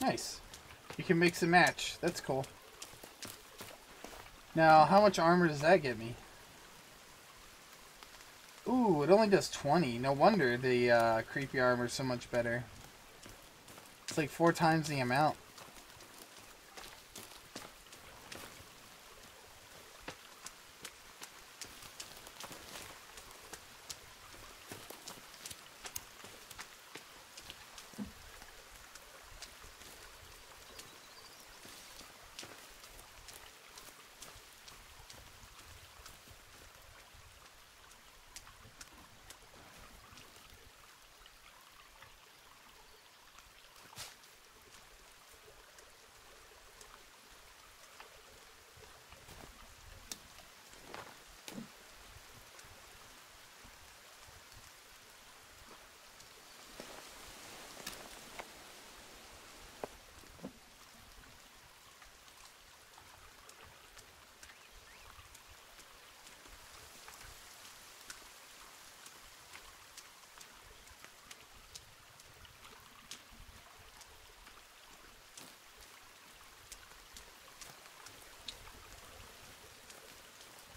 Nice. You can mix and match. That's cool. Now, how much armor does that get me? Ooh, it only does 20. No wonder the creepy armor is so much better. It's like 4 times the amount.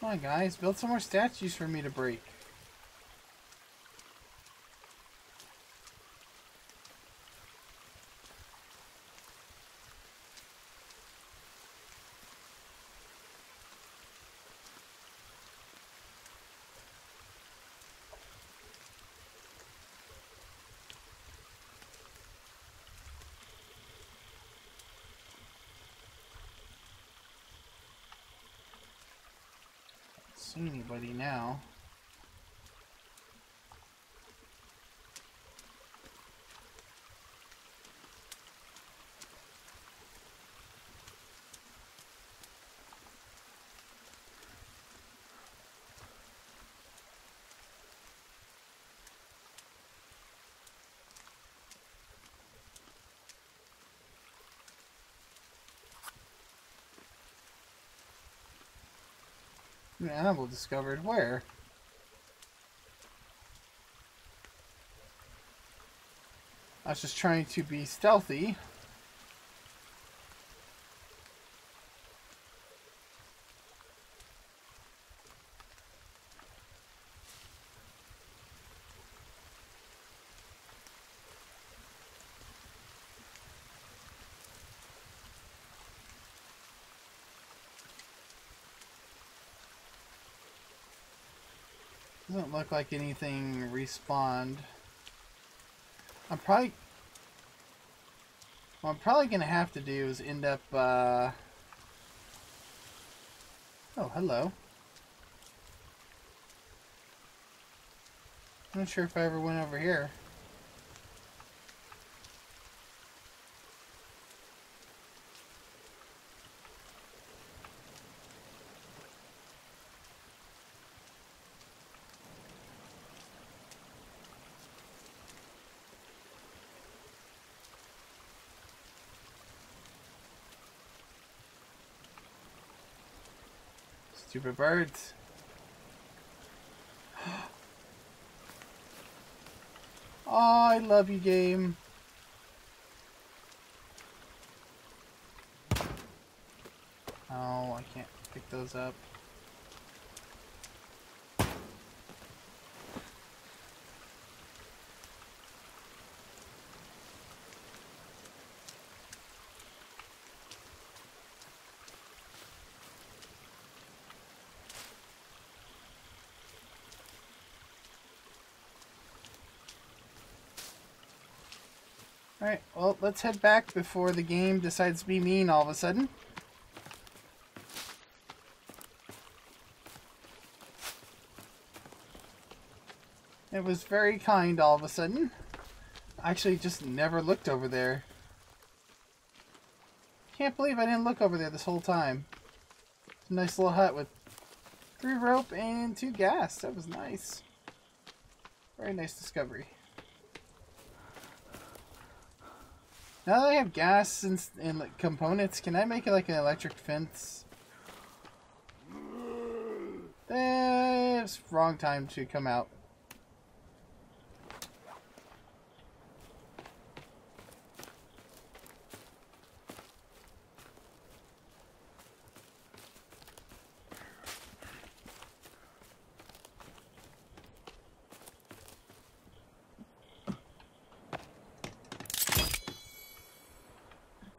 Come on, guys, build some more statues for me to break. see anybody now. An animal discovered. Where? I was just trying to be stealthy. Doesn't look like anything respawned. What I'm probably gonna have to do is end up, oh, hello. I'm not sure if I ever went over here. Stupid birds. Oh, I love you, game. Oh, I can't pick those up. Alright, well, let's head back before the game decides to be mean all of a sudden. It was very kind all of a sudden. I actually just never looked over there. Can't believe I didn't look over there this whole time. It's a nice little hut with 3 rope and 2 gas. That was nice. Very nice discovery. Now that I have gas and like, components, can I make it like an electric fence? That's wrong time to come out.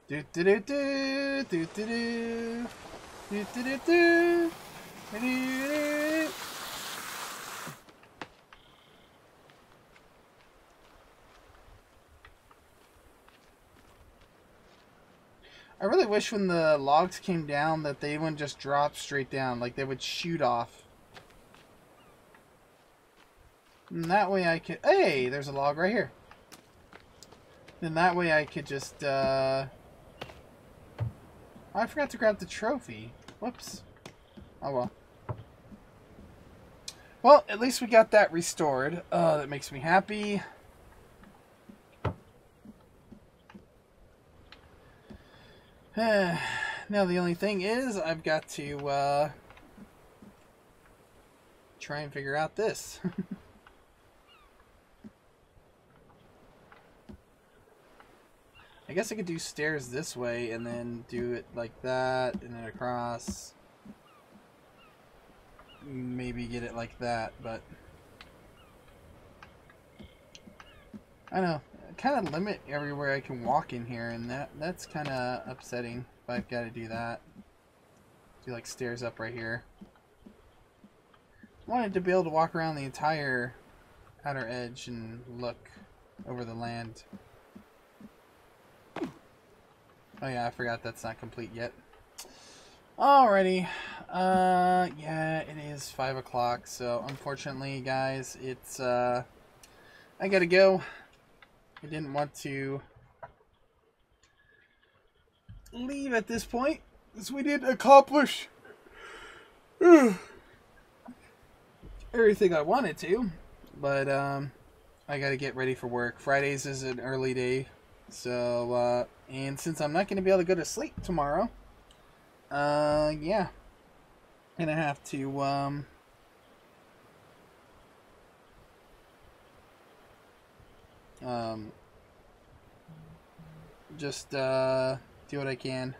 Do do do do do do do do do do do do. I really wish when the logs came down that they wouldn't just drop straight down, like they would shoot off. And that way I could, hey, there's a log right here. Then that way I could just I forgot to grab the trophy. Whoops. Oh well. Well, at least we got that restored. That makes me happy. Now the only thing is I've got to try and figure out this. I guess I could do stairs this way and then do it like that and then across. Maybe get it like that, but I don't know. I kind of limit everywhere I can walk in here, and that's kind of upsetting, but I've got to do that. Do like stairs up right here. I wanted to be able to walk around the entire outer edge and look over the land. Oh yeah, I forgot that's not complete yet. Alrighty, yeah, it is 5 o'clock, so unfortunately, guys, it's, I gotta go. I didn't want to leave at this point, as we did accomplish everything I wanted to, but, I gotta get ready for work. Fridays is an early day, so, and since I'm not gonna be able to go to sleep tomorrow, yeah, and I have to, just, do what I can.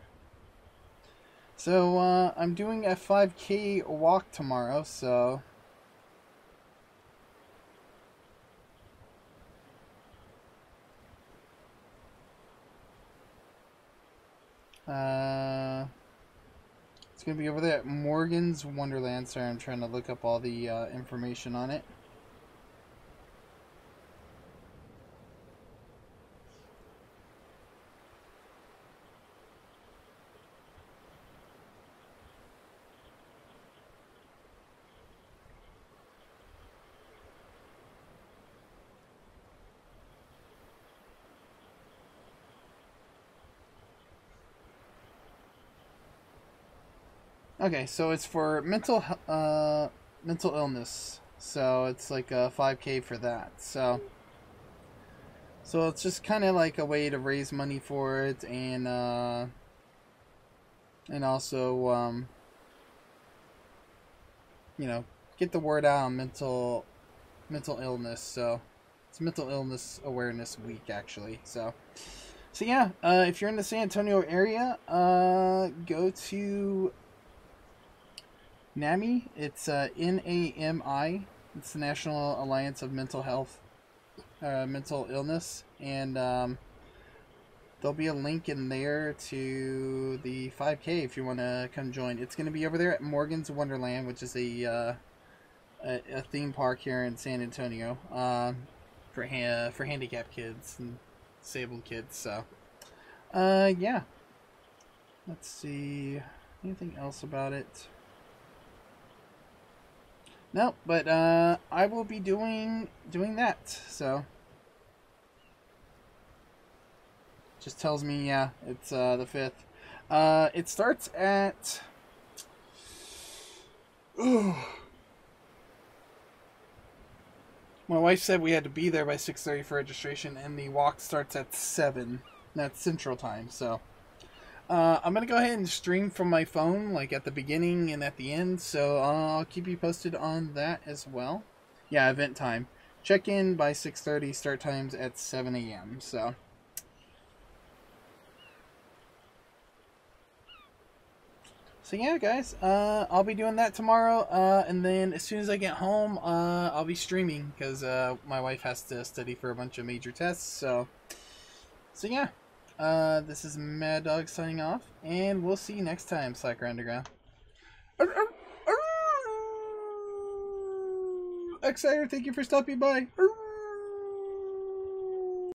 So, I'm doing a 5K walk tomorrow, so, it's going to be over there at Morgan's Wonderland. Sorry, I'm trying to look up all the information on it. Okay, so it's for mental illness, so it's like a 5K for that. So it's just kind of like a way to raise money for it, and also you know, get the word out on mental illness. So it's Mental Illness Awareness Week, actually. So yeah, if you're in the San Antonio area, go to NAMI, it's NAMI, it's the National Alliance of Mental Health, Mental Illness, and there'll be a link in there to the 5K if you want to come join. It's going to be over there at Morgan's Wonderland, which is a theme park here in San Antonio, for handicapped kids and disabled kids. So, yeah, let's see, anything else about it? No, but I will be doing that. So just tells me, yeah, it's the 5th. It starts at My wife said we had to be there by 6:30 for registration, and the walk starts at 7. That's Central Time. So I'm going to go ahead and stream from my phone, like at the beginning and at the end, so I'll keep you posted on that as well. Yeah, event time. Check in by 6:30, start times at 7 a.m., so. So yeah, guys, I'll be doing that tomorrow, and then as soon as I get home, I'll be streaming, because my wife has to study for a bunch of major tests, so yeah. This is Mad Dog signing off, and we'll see you next time, Slacker Underground. Exciter, thank you for stopping by.